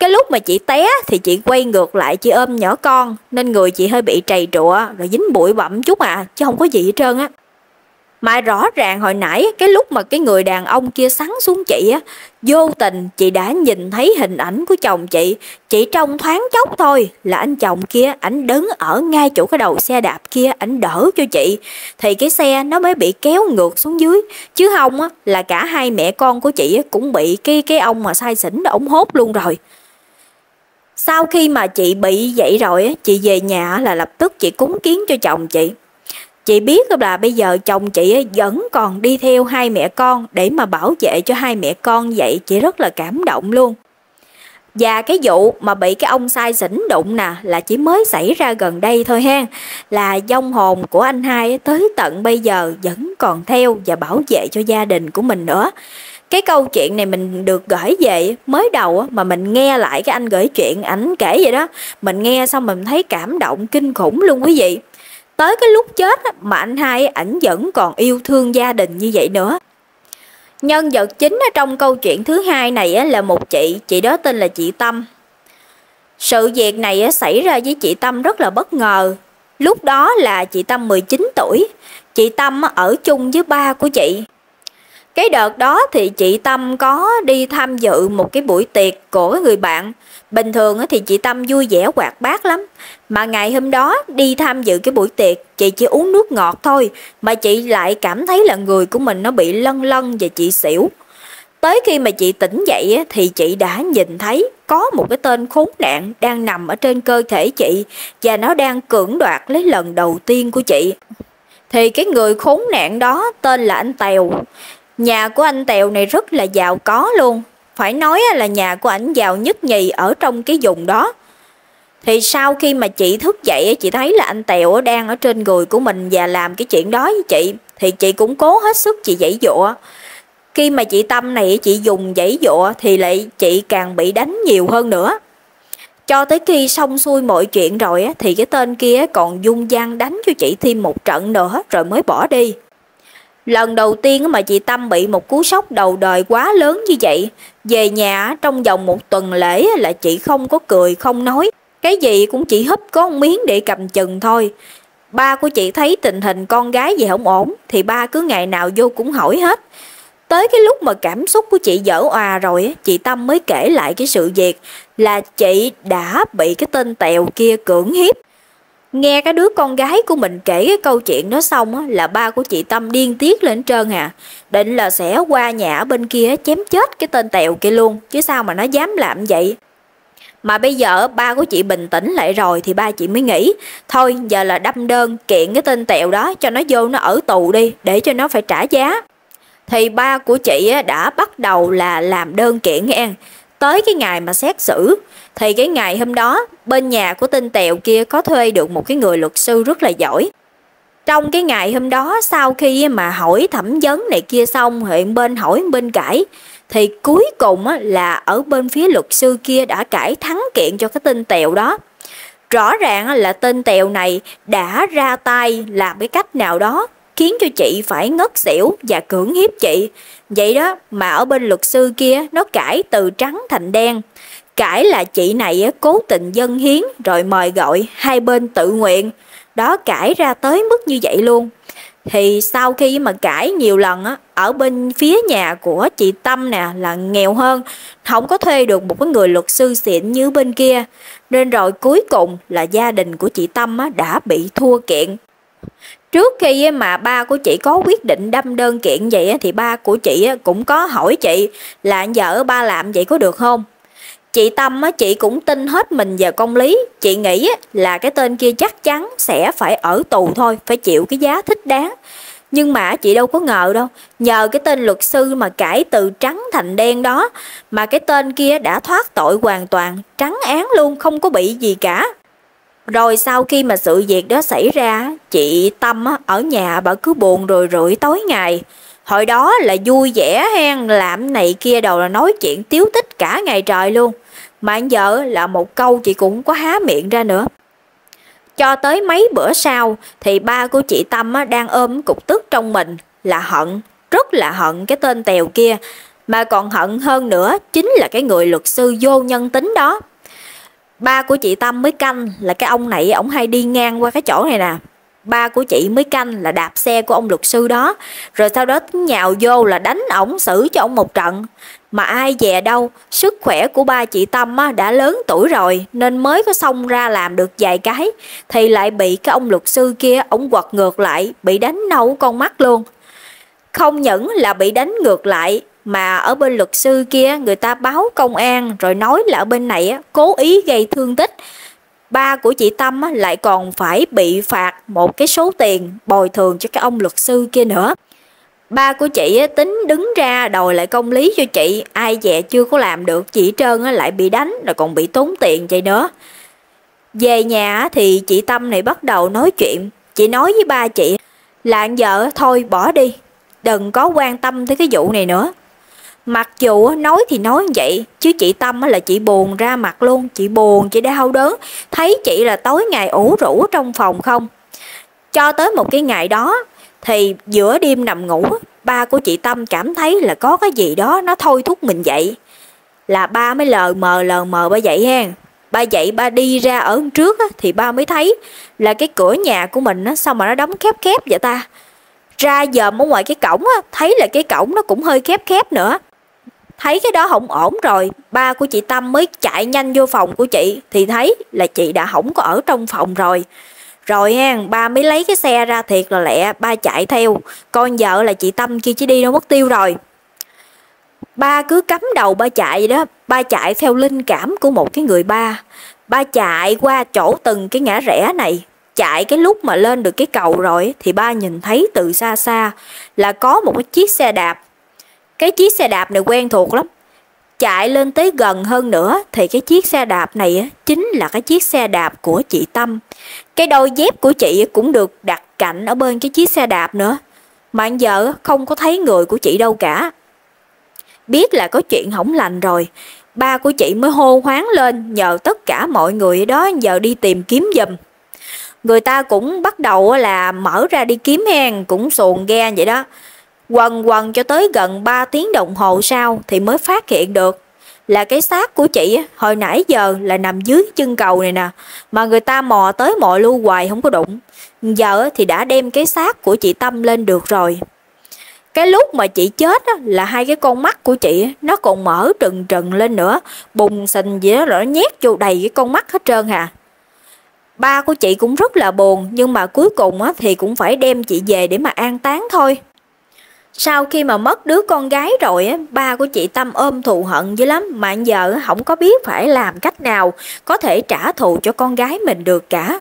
Cái lúc mà chị té thì chị quay ngược lại chị ôm nhỏ con, nên người chị hơi bị trầy trụa rồi dính bụi bặm chút chứ không có gì hết trơn. Mà rõ ràng hồi nãy cái lúc mà cái người đàn ông kia sắn xuống chị vô tình chị đã nhìn thấy hình ảnh của chồng chị. Chỉ trong thoáng chốc thôi là anh chồng kia, ảnh đứng ở ngay chỗ cái đầu xe đạp kia, ảnh đỡ cho chị. Thì cái xe nó mới bị kéo ngược xuống dưới. Chứ không là cả hai mẹ con của chị cũng bị cái ông mà say xỉn ổng hốt luôn rồi. Sau khi mà chị bị vậy rồi, chị về nhà là lập tức chị cúng kiến cho chồng chị. Chị biết là bây giờ chồng chị vẫn còn đi theo hai mẹ con để mà bảo vệ cho hai mẹ con, vậy chị rất là cảm động luôn. Và cái vụ mà bị cái ông say xỉn đụng nè là chỉ mới xảy ra gần đây thôi ha. Là vong hồn của anh hai tới tận bây giờ vẫn còn theo và bảo vệ cho gia đình của mình nữa. Cái câu chuyện này mình được gửi về mới đầu mà mình nghe lại cái anh gửi chuyện ảnh kể vậy đó. Mình nghe xong mình thấy cảm động kinh khủng luôn quý vị. Tới cái lúc chết mà anh hai ảnh vẫn còn yêu thương gia đình như vậy nữa. Nhân vật chính trong câu chuyện thứ hai này là một chị đó tên là chị Tâm. Sự việc này xảy ra với chị Tâm rất là bất ngờ. Lúc đó là chị Tâm 19 tuổi, chị Tâm ở chung với ba của chị. Cái đợt đó thì chị Tâm có đi tham dự một cái buổi tiệc của người bạn. Bình thường thì chị Tâm vui vẻ hoạt bát lắm. Mà ngày hôm đó đi tham dự cái buổi tiệc, chị chỉ uống nước ngọt thôi, mà chị lại cảm thấy là người của mình nó bị lân lân và chị xỉu. Tới khi mà chị tỉnh dậy thì chị đã nhìn thấy có một cái tên khốn nạn đang nằm ở trên cơ thể chị, và nó đang cưỡng đoạt lấy lần đầu tiên của chị. Thì cái người khốn nạn đó tên là anh Tèo. Nhà của anh Tèo này rất là giàu có luôn. Phải nói là nhà của ảnh giàu nhất nhì ở trong cái vùng đó. Thì sau khi mà chị thức dậy, chị thấy là anh Tèo đang ở trên người của mình và làm cái chuyện đó với chị. Thì chị cũng cố hết sức chị giãy giụa. Khi mà chị Tâm này chị dùng giãy giụa thì lại chị càng bị đánh nhiều hơn nữa. Cho tới khi xong xuôi mọi chuyện rồi á, thì cái tên kia còn dung gian đánh cho chị thêm một trận nữa rồi mới bỏ đi. Lần đầu tiên mà chị Tâm bị một cú sốc đầu đời quá lớn như vậy. Về nhà trong vòng một tuần lễ là chị không có cười không nói, cái gì cũng chỉ húp có một miếng để cầm chừng thôi. Ba của chị thấy tình hình con gái gì không ổn thì ba cứ ngày nào vô cũng hỏi hết. Tới cái lúc mà cảm xúc của chị dở òa rồi, chị Tâm mới kể lại cái sự việc là chị đã bị cái tên tèo kia cưỡng hiếp. Nghe cái đứa con gái của mình kể cái câu chuyện đó xong là ba của chị Tâm điên tiết lên trơn à. Định là sẽ qua nhà bên kia chém chết cái tên tèo kia luôn, chứ sao mà nó dám làm vậy. Mà bây giờ ba của chị bình tĩnh lại rồi thì ba chị mới nghĩ thôi giờ là đâm đơn kiện cái tên tèo đó cho nó vô nó ở tù đi, để cho nó phải trả giá. Thì ba của chị đã bắt đầu là làm đơn kiện em. Tới cái ngày mà xét xử thì cái ngày hôm đó bên nhà của tên tèo kia có thuê được một cái người luật sư rất là giỏi. Trong cái ngày hôm đó sau khi mà hỏi thẩm vấn này kia xong, hiện bên hỏi bên cãi, thì cuối cùng là ở bên phía luật sư kia đã cãi thắng kiện cho cái tên tèo đó. Rõ ràng là tên tèo này đã ra tay làm cái cách nào đó khiến cho chị phải ngất xỉu và cưỡng hiếp chị. Vậy đó mà ở bên luật sư kia nó cãi từ trắng thành đen. Cãi là chị này cố tình dâng hiến rồi mời gọi hai bên tự nguyện. Đó, cãi ra tới mức như vậy luôn. Thì sau khi mà cãi nhiều lần á, ở bên phía nhà của chị Tâm nè là nghèo hơn, không có thuê được một cái người luật sư xịn như bên kia, nên rồi cuối cùng là gia đình của chị Tâm á, đã bị thua kiện. Trước khi mà ba của chị có quyết định đâm đơn kiện vậy thì ba của chị cũng có hỏi chị là vợ ba làm vậy có được không. Chị Tâm chị cũng tin hết mình vào công lý. Chị nghĩ là cái tên kia chắc chắn sẽ phải ở tù thôi, phải chịu cái giá thích đáng. Nhưng mà chị đâu có ngờ đâu, nhờ cái tên luật sư mà cãi từ trắng thành đen đó mà cái tên kia đã thoát tội hoàn toàn, trắng án luôn, không có bị gì cả. Rồi sau khi mà sự việc đó xảy ra, chị Tâm ở nhà bà cứ buồn rười rượi tối ngày. Hồi đó là vui vẻ hen, làm này kia đầu là nói chuyện tiếu tích cả ngày trời luôn. Mà giờ là một câu chị cũng có há miệng ra nữa. Cho tới mấy bữa sau thì ba của chị Tâm đang ôm cục tức trong mình là hận, rất là hận cái tên tèo kia. Mà còn hận hơn nữa chính là cái người luật sư vô nhân tính đó. Ba của chị Tâm mới canh là cái ông này ổng hay đi ngang qua cái chỗ này nè. Ba của chị mới canh là đạp xe của ông luật sư đó, rồi sau đó nhào vô là đánh ổng, xử cho ổng một trận. Mà ai dè đâu, sức khỏe của ba chị Tâm đã lớn tuổi rồi nên mới có xông ra làm được vài cái thì lại bị cái ông luật sư kia ổng quật ngược lại, bị đánh nâu con mắt luôn. Không những là bị đánh ngược lại mà ở bên luật sư kia người ta báo công an rồi nói là ở bên này cố ý gây thương tích. Ba của chị Tâm lại còn phải bị phạt một cái số tiền bồi thường cho cái ông luật sư kia nữa. Ba của chị tính đứng ra đòi lại công lý cho chị, ai dè chưa có làm được chị trơn lại bị đánh rồi còn bị tốn tiền vậy nữa. Về nhà thì chị Tâm này bắt đầu nói chuyện. Chị nói với ba chị là vợ thôi bỏ đi, đừng có quan tâm tới cái vụ này nữa. Mặc dù nói thì nói vậy chứ chị Tâm là chị buồn ra mặt luôn. Chị buồn, chị đau đớn, thấy chị là tối ngày ủ rũ trong phòng không. Cho tới một cái ngày đó thì giữa đêm nằm ngủ, ba của chị Tâm cảm thấy là có cái gì đó nó thôi thúc mình dậy. Là ba mới lờ mờ ba dậy ha. Ba dậy ba đi ra ở trước thì ba mới thấy là cái cửa nhà của mình sao mà nó đóng khép vậy ta. Ra dòm ở ngoài cái cổng thấy là cái cổng nó cũng hơi khép nữa. Thấy cái đó không ổn rồi, ba của chị Tâm mới chạy nhanh vô phòng của chị thì thấy là chị đã không có ở trong phòng rồi. Rồi ha, ba mới lấy cái xe ra thiệt là lẹ, ba chạy theo, con vợ là chị Tâm kia chứ đi đâu mất tiêu rồi. Ba cứ cắm đầu ba chạy vậy đó, ba chạy theo linh cảm của một cái người ba. Ba chạy qua chỗ từng cái ngã rẽ này. Chạy cái lúc mà lên được cái cầu rồi thì ba nhìn thấy từ xa xa là có một cái chiếc xe đạp. Cái chiếc xe đạp này quen thuộc lắm. Chạy lên tới gần hơn nữa thì cái chiếc xe đạp này chính là cái chiếc xe đạp của chị Tâm. Cái đôi dép của chị cũng được đặt cạnh ở bên cái chiếc xe đạp nữa. Mà giờ không có thấy người của chị đâu cả. Biết là có chuyện hỏng lành rồi, ba của chị mới hô hoáng lên nhờ tất cả mọi người đó giờ đi tìm kiếm giùm. Người ta cũng bắt đầu là mở ra đi kiếm hen, cũng xuồng ghe vậy đó. Quần quần cho tới gần 3 tiếng đồng hồ sau thì mới phát hiện được là cái xác của chị hồi nãy giờ là nằm dưới chân cầu này nè, mà người ta mò tới mò lu hoài không có đụng. Giờ thì đã đem cái xác của chị Tâm lên được rồi. Cái lúc mà chị chết á, là hai cái con mắt của chị nó còn mở trừng trừng lên nữa, bùng sình gì đó rồi nó nhét vô đầy cái con mắt hết trơn à. Ba của chị cũng rất là buồn, nhưng mà cuối cùng á, thì cũng phải đem chị về để mà an táng thôi. Sau khi mà mất đứa con gái rồi á, ba của chị Tâm ôm thù hận dữ lắm, mà giờ không có biết phải làm cách nào có thể trả thù cho con gái mình được cả.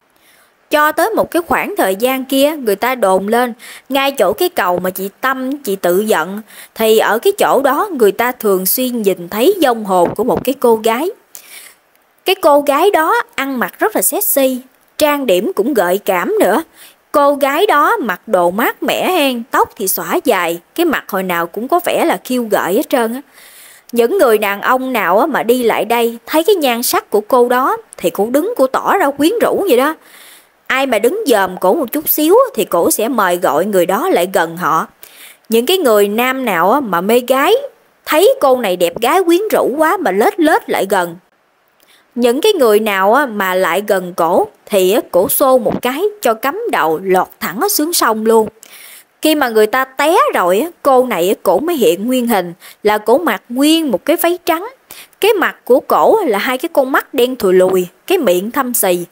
Cho tới một cái khoảng thời gian kia, người ta đồn lên ngay chỗ cái cầu mà chị Tâm chị tự giận, thì ở cái chỗ đó người ta thường xuyên nhìn thấy vong hồn của một cái cô gái. Cái cô gái đó ăn mặc rất là sexy, trang điểm cũng gợi cảm nữa. Cô gái đó mặc đồ mát mẻ hen, tóc thì xõa dài, cái mặt hồi nào cũng có vẻ là khiêu gợi hết trơn á. Những người đàn ông nào mà đi lại đây thấy cái nhan sắc của cô đó thì cổ đứng cổ tỏ ra quyến rũ vậy đó. Ai mà đứng dòm cổ một chút xíu thì cổ sẽ mời gọi người đó lại gần họ. Những cái người nam nào mà mê gái, thấy cô này đẹp gái quyến rũ quá mà lết lết lại gần. Những cái người nào mà lại gần cổ thì cổ xô một cái cho cắm đầu lọt thẳng xuống sông luôn. Khi mà người ta té rồi, cô này cổ mới hiện nguyên hình, là cổ mặc nguyên một cái váy trắng. Cái mặt của cổ là hai cái con mắt đen thùi lùi, cái miệng thâm xì.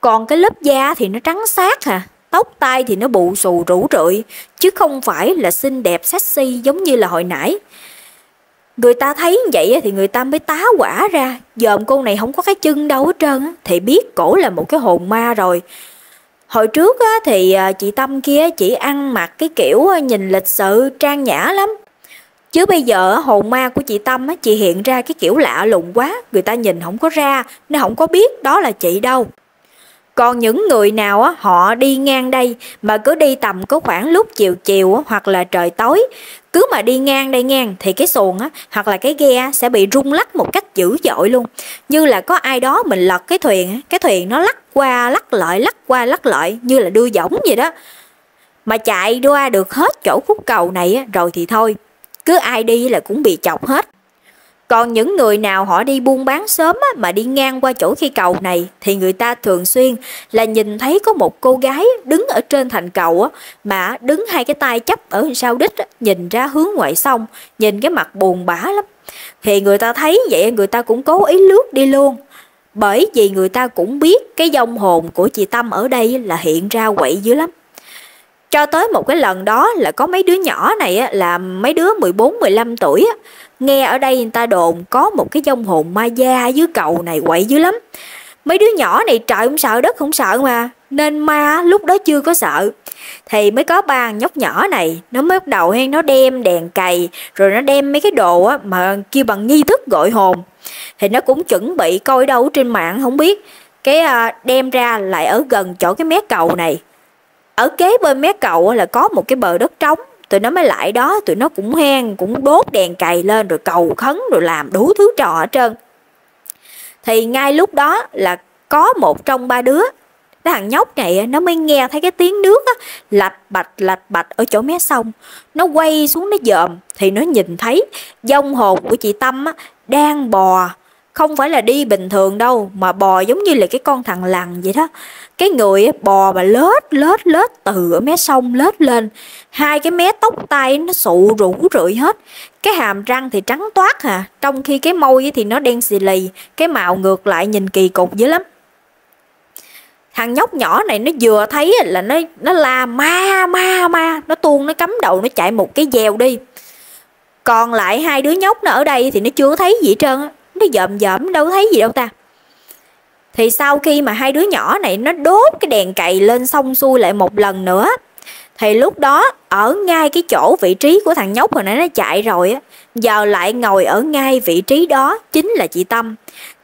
Còn cái lớp da thì nó trắng xác à, tóc tai thì nó bù xù rủ rượi, chứ không phải là xinh đẹp sexy giống như là hồi nãy. Người ta thấy vậy thì người ta mới tá quả ra, dòm cô này không có cái chân đâu hết trơn, thì biết cổ là một cái hồn ma rồi. Hồi trước thì chị Tâm kia chỉ ăn mặc cái kiểu nhìn lịch sự trang nhã lắm. Chứ bây giờ hồn ma của chị Tâm chị hiện ra cái kiểu lạ lùng quá, người ta nhìn không có ra, nó không có biết đó là chị đâu. Còn những người nào họ đi ngang đây mà cứ đi tầm có khoảng lúc chiều chiều hoặc là trời tối, cứ mà đi ngang đây ngang thì cái xuồng hoặc là cái ghe sẽ bị rung lắc một cách dữ dội luôn. Như là có ai đó mình lật cái thuyền nó lắc qua lắc lại như là đưa võng vậy đó. Mà chạy ra được hết chỗ khúc cầu này rồi thì thôi, cứ ai đi là cũng bị chọc hết. Còn những người nào họ đi buôn bán sớm mà đi ngang qua chỗ cây cầu này thì người ta thường xuyên là nhìn thấy có một cô gái đứng ở trên thành cầu mà đứng hai cái tay chắp ở sau đít, nhìn ra hướng ngoại sông, nhìn cái mặt buồn bã lắm. Thì người ta thấy vậy người ta cũng cố ý lướt đi luôn, bởi vì người ta cũng biết cái vong hồn của chị Tâm ở đây là hiện ra quậy dữ lắm. Cho tới một cái lần đó là có mấy đứa nhỏ này là mấy đứa 14-15 tuổi nghe ở đây người ta đồn có một cái vong hồn ma da dưới cầu này quậy dữ lắm. Mấy đứa nhỏ này trời không sợ đất không sợ mà, nên ma lúc đó chưa có sợ. Thì mới có ba nhóc nhỏ này nó mới bắt đầu hay nó đem đèn cày, rồi nó đem mấy cái đồ mà kêu bằng nghi thức gọi hồn. Thì nó cũng chuẩn bị coi đâu trên mạng không biết, cái đem ra lại ở gần chỗ cái mé cầu này. Ở kế bên mé cầu là có một cái bờ đất trống, tụi nó mới lại đó, tụi nó cũng hen, cũng đốt đèn cày lên rồi cầu khấn rồi làm đủ thứ trò hết trơn. Thì ngay lúc đó là có một trong ba đứa, cái thằng nhóc này nó mới nghe thấy cái tiếng nước lạch bạch ở chỗ mé sông. Nó quay xuống nó dòm thì nó nhìn thấy vong hồn của chị Tâm đang bò. Không phải là đi bình thường đâu, mà bò giống như là cái con thằn lằn vậy đó. Cái người bò mà lết từ ở mé sông lết lên. Hai cái mé tóc tai nó xụ rũ rượi hết. Cái hàm răng thì trắng toát à, trong khi cái môi thì nó đen xì lì, cái màu ngược lại nhìn kỳ cục dữ lắm. Thằng nhóc nhỏ này nó vừa thấy là nó la ma. Nó tuôn nó cắm đầu nó chạy một cái dèo đi. Còn lại hai đứa nhóc nó ở đây thì nó chưa thấy gì hết trơn á. Nó dòm đâu thấy gì đâu ta. Thì sau khi mà hai đứa nhỏ này nó đốt cái đèn cày lên xong xuôi lại một lần nữa, thì lúc đó ở ngay cái chỗ vị trí của thằng nhóc hồi nãy nó chạy rồi, giờ lại ngồi ở ngay vị trí đó chính là chị Tâm.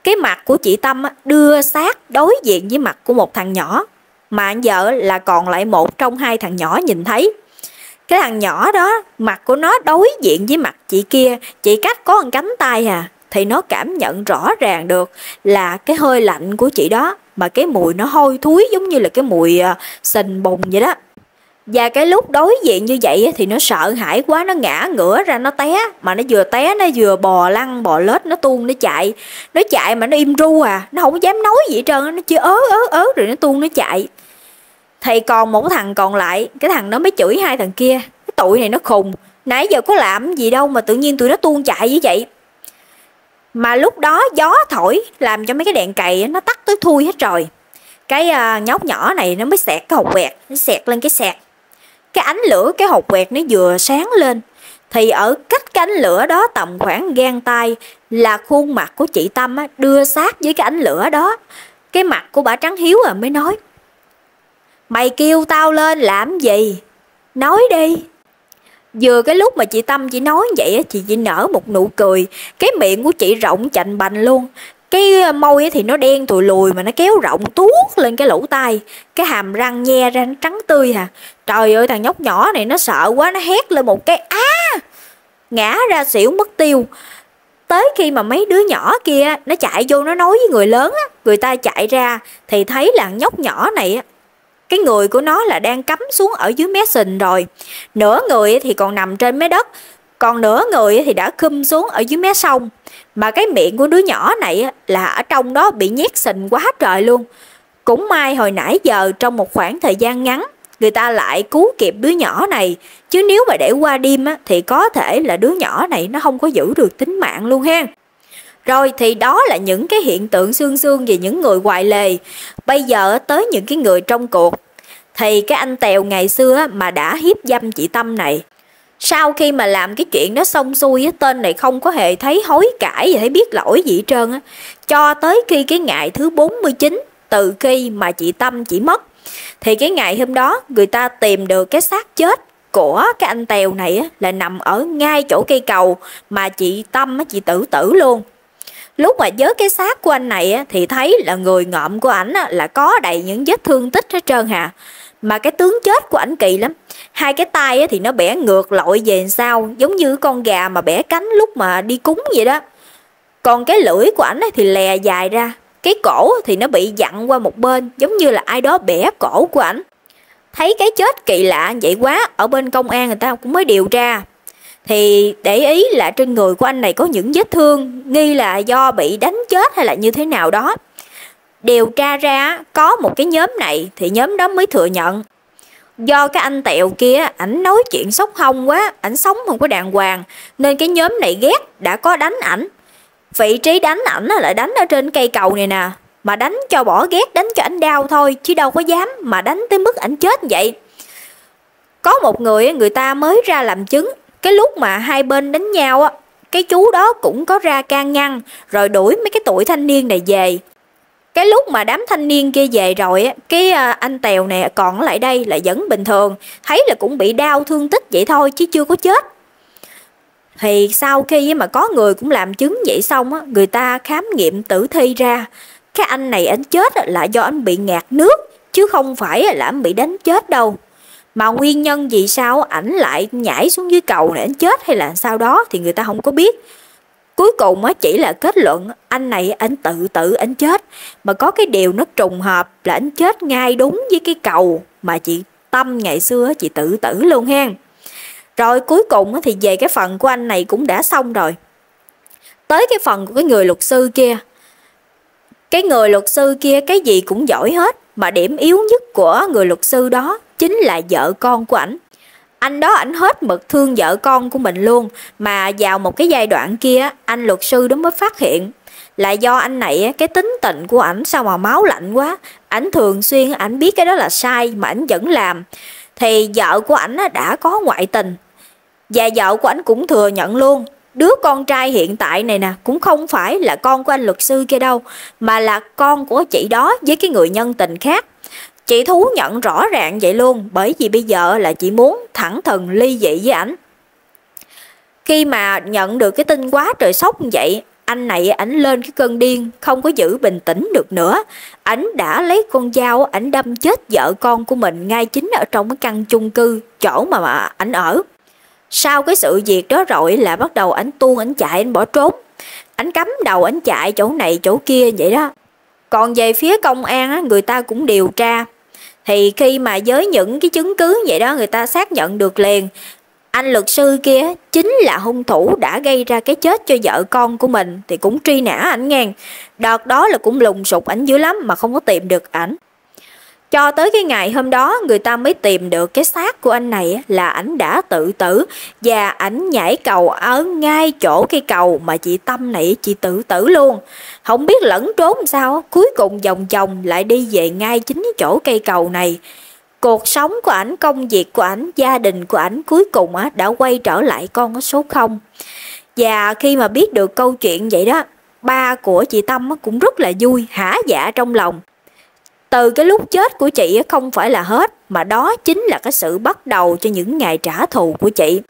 Cái mặt của chị Tâm đưa sát đối diện với mặt của một thằng nhỏ, mà giờ là còn lại một trong hai thằng nhỏ nhìn thấy. Cái thằng nhỏ đó mặt của nó đối diện với mặt chị kia, chỉ cách có một cánh tay à. thì nó cảm nhận rõ ràng được là cái hơi lạnh của chị đó, mà cái mùi nó hôi thối giống như là cái mùi sình bùn vậy đó. Và cái lúc đối diện như vậy thì nó sợ hãi quá, nó ngã ngửa ra, nó té. Mà nó vừa té nó vừa bò lăn bò lết, nó tuôn nó chạy. Nó chạy mà nó im ru à, nó không dám nói gì hết trơn, nó chỉ ớ rồi nó tuôn nó chạy. Thì còn một thằng còn lại, cái thằng đó mới chửi hai thằng kia: cái tụi này nó khùng, nãy giờ có làm gì đâu mà tự nhiên tụi nó tuôn chạy như vậy. Mà lúc đó gió thổi làm cho mấy cái đèn cầy nó tắt tới thui hết rồi. Cái nhóc nhỏ này nó mới xẹt cái hột quẹt, nó xẹt lên cái sạc. Cái ánh lửa cái hột quẹt nó vừa sáng lên, thì ở cách cái ánh lửa đó tầm khoảng gang tay là khuôn mặt của chị Tâm á, đưa sát với cái ánh lửa đó. Cái mặt của bà Trắng Hiếu à mới nói: mày kêu tao lên làm gì, nói đi. Vừa cái lúc mà chị Tâm chị nói vậy á, chị chỉ nở một nụ cười. Cái miệng của chị rộng chạnh bành luôn, cái môi thì nó đen tùi lùi mà nó kéo rộng tuốt lên cái lỗ tai, cái hàm răng nhe ra nó trắng tươi hà. Trời ơi, thằng nhóc nhỏ này nó sợ quá, nó hét lên một cái á, ngã ra xỉu mất tiêu. Tới khi mà mấy đứa nhỏ kia nó chạy vô nó nói với người lớn á, người ta chạy ra thì thấy là nhóc nhỏ này á, cái người của nó là đang cắm xuống ở dưới mé sình rồi, nửa người thì còn nằm trên mé đất, còn nửa người thì đã khum xuống ở dưới mé sông. Mà cái miệng của đứa nhỏ này là ở trong đó bị nhét sình quá trời luôn. Cũng may hồi nãy giờ trong một khoảng thời gian ngắn người ta lại cứu kịp đứa nhỏ này, chứ nếu mà để qua đêm thì có thể là đứa nhỏ này nó không có giữ được tính mạng luôn ha. Rồi thì đó là những cái hiện tượng xương xương về những người ngoài lề. Bây giờ tới những cái người trong cuộc. Thì cái anh Tèo ngày xưa mà đã hiếp dâm chị Tâm này, sau khi mà làm cái chuyện đó xong xuôi, tên này không có hề thấy hối cải và thấy biết lỗi gì hết trơn á. Cho tới khi cái ngày thứ 49, từ khi mà chị Tâm chỉ mất, thì cái ngày hôm đó người ta tìm được cái xác chết của cái anh Tèo này á, là nằm ở ngay chỗ cây cầu mà chị Tâm á, chị tử tử luôn. Lúc mà vớt cái xác của anh này á, thì thấy là người ngợm của ảnh là có đầy những vết thương tích hết trơn hà. Mà cái tướng chết của ảnh kỳ lắm, hai cái tay thì nó bẻ ngược lội về sau, giống như con gà mà bẻ cánh lúc mà đi cúng vậy đó. Còn cái lưỡi của ảnh thì lè dài ra, cái cổ thì nó bị dặn qua một bên, giống như là ai đó bẻ cổ của ảnh. Thấy cái chết kỳ lạ vậy quá, ở bên công an người ta cũng mới điều tra, thì để ý là trên người của anh này có những vết thương, nghi là do bị đánh chết hay là như thế nào đó. Điều tra ra có một cái nhóm này thì nhóm đó mới thừa nhận. Do cái anh Tẹo kia ảnh nói chuyện sốc hông quá, ảnh sống không có đàng hoàng, nên cái nhóm này ghét đã có đánh ảnh. Vị trí đánh ảnh là đánh ở trên cây cầu này nè, mà đánh cho bỏ ghét, đánh cho ảnh đau thôi, chứ đâu có dám mà đánh tới mức ảnh chết vậy. Có một người người ta mới ra làm chứng. Cái lúc mà hai bên đánh nhau á, cái chú đó cũng có ra can ngăn rồi đuổi mấy cái tụi thanh niên này về. Cái lúc mà đám thanh niên kia về rồi á, cái anh Tèo này còn lại đây là vẫn bình thường, thấy là cũng bị đau thương tích vậy thôi chứ chưa có chết. Thì sau khi mà có người cũng làm chứng vậy xong á, người ta khám nghiệm tử thi ra cái anh này anh chết là do anh bị ngạt nước, chứ không phải là anh bị đánh chết đâu. Mà nguyên nhân vì sao ảnh lại nhảy xuống dưới cầu để ảnh chết hay là sao đó thì người ta không có biết. Cuối cùng chỉ là kết luận anh này ảnh tự tử ảnh chết. Mà có cái điều nó trùng hợp là ảnh chết ngay đúng với cái cầu mà chị Tâm ngày xưa chị tự tử luôn ha. Rồi cuối cùng thì về cái phần của anh này cũng đã xong rồi. Tới cái phần của cái người luật sư kia. Cái người luật sư kia cái gì cũng giỏi hết, mà điểm yếu nhất của người luật sư đó chính là vợ con của ảnh. Anh đó ảnh hết mực thương vợ con của mình luôn. Mà vào một cái giai đoạn kia anh luật sư đó mới phát hiện là do anh này cái tính tình của ảnh sao mà máu lạnh quá. Ảnh thường xuyên ảnh biết cái đó là sai mà ảnh vẫn làm. Thì vợ của ảnh đã có ngoại tình, và vợ của ảnh cũng thừa nhận luôn. Đứa con trai hiện tại này nè cũng không phải là con của anh luật sư kia đâu, mà là con của chị đó với cái người nhân tình khác. Chị thú nhận rõ ràng vậy luôn, bởi vì bây giờ là chị muốn thẳng thừng ly dị với ảnh. Khi mà nhận được cái tin quá trời sốc như vậy, anh này ảnh lên cái cơn điên, không có giữ bình tĩnh được nữa. Ảnh đã lấy con dao, ảnh đâm chết vợ con của mình ngay chính ở trong cái căn chung cư chỗ mà ảnh ở. Sau cái sự việc đó rồi là bắt đầu ảnh tuôn, ảnh chạy, ảnh bỏ trốn. Ảnh cắm đầu ảnh chạy chỗ này chỗ kia vậy đó. Còn về phía công an á, người ta cũng điều tra. Thì khi mà với những cái chứng cứ vậy đó, người ta xác nhận được liền anh luật sư kia chính là hung thủ đã gây ra cái chết cho vợ con của mình, thì cũng truy nã ảnh ngang. Đợt đó là cũng lùng sục ảnh dữ lắm mà không có tìm được ảnh. Cho tới cái ngày hôm đó người ta mới tìm được cái xác của anh này là ảnh đã tự tử, và ảnh nhảy cầu ở ngay chỗ cây cầu mà chị Tâm này chị tự tử luôn. Không biết lẫn trốn sao, cuối cùng vòng chồng lại đi về ngay chính chỗ cây cầu này. Cuộc sống của ảnh, công việc của ảnh, gia đình của ảnh cuối cùng đã quay trở lại con số 0. Và khi mà biết được câu chuyện vậy đó, ba của chị Tâm cũng rất là vui, hả dạ trong lòng. Từ cái lúc chết của chị không phải là hết, mà đó chính là cái sự bắt đầu cho những ngày trả thù của chị.